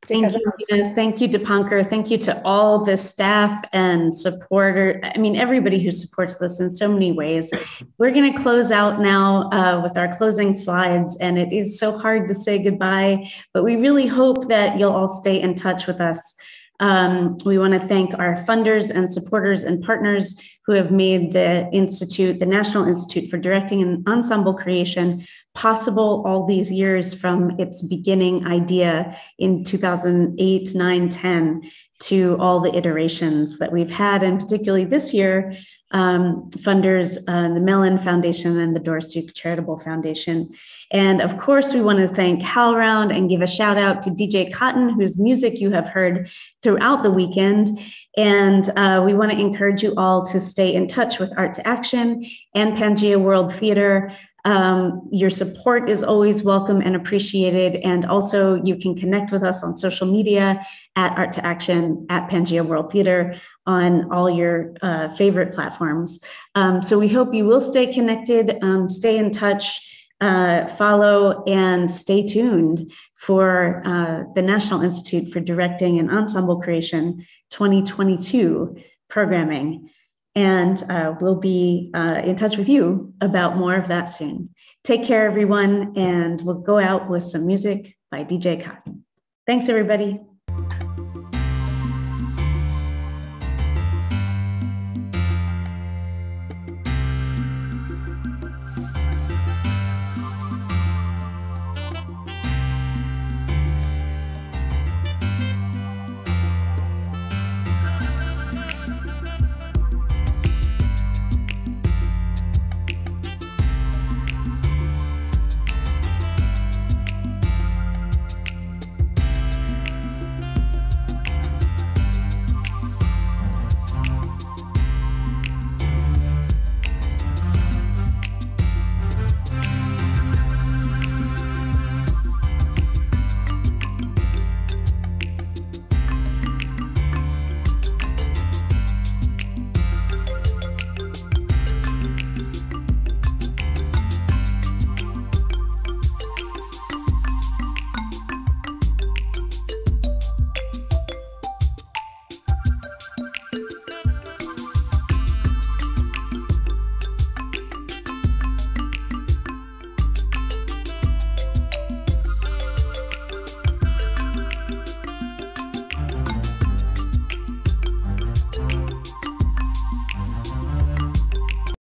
Thank you, thank you, Dipankar. Thank you to all the staff and supporter. I mean, everybody who supports this in so many ways. We're going to close out now uh, with our closing slides, and it is so hard to say goodbye, but we really hope that you'll all stay in touch with us. Um, we want to thank our funders and supporters and partners who have made the Institute, the National Institute for Directing and Ensemble Creation, possible all these years from its beginning idea in two thousand eight, nine, ten to all the iterations that we've had, and particularly this year, um, funders, uh, the Mellon Foundation and the Doris Duke Charitable Foundation. And of course, we want to thank HowlRound and give a shout out to D J Cotton, whose music you have heard throughout the weekend. And uh, we want to encourage you all to stay in touch with Art to Action and Pangea World Theater. Um, your support is always welcome and appreciated. And also you can connect with us on social media at Art to Action, at Pangea World Theater, on all your uh, favorite platforms. Um, so we hope you will stay connected, um, stay in touch, uh, follow, and stay tuned for uh, the National Institute for Directing and Ensemble Creation twenty twenty-two programming. And uh, we'll be uh, in touch with you about more of that soon. Take care, everyone, and we'll go out with some music by D J Cotton. Thanks, everybody.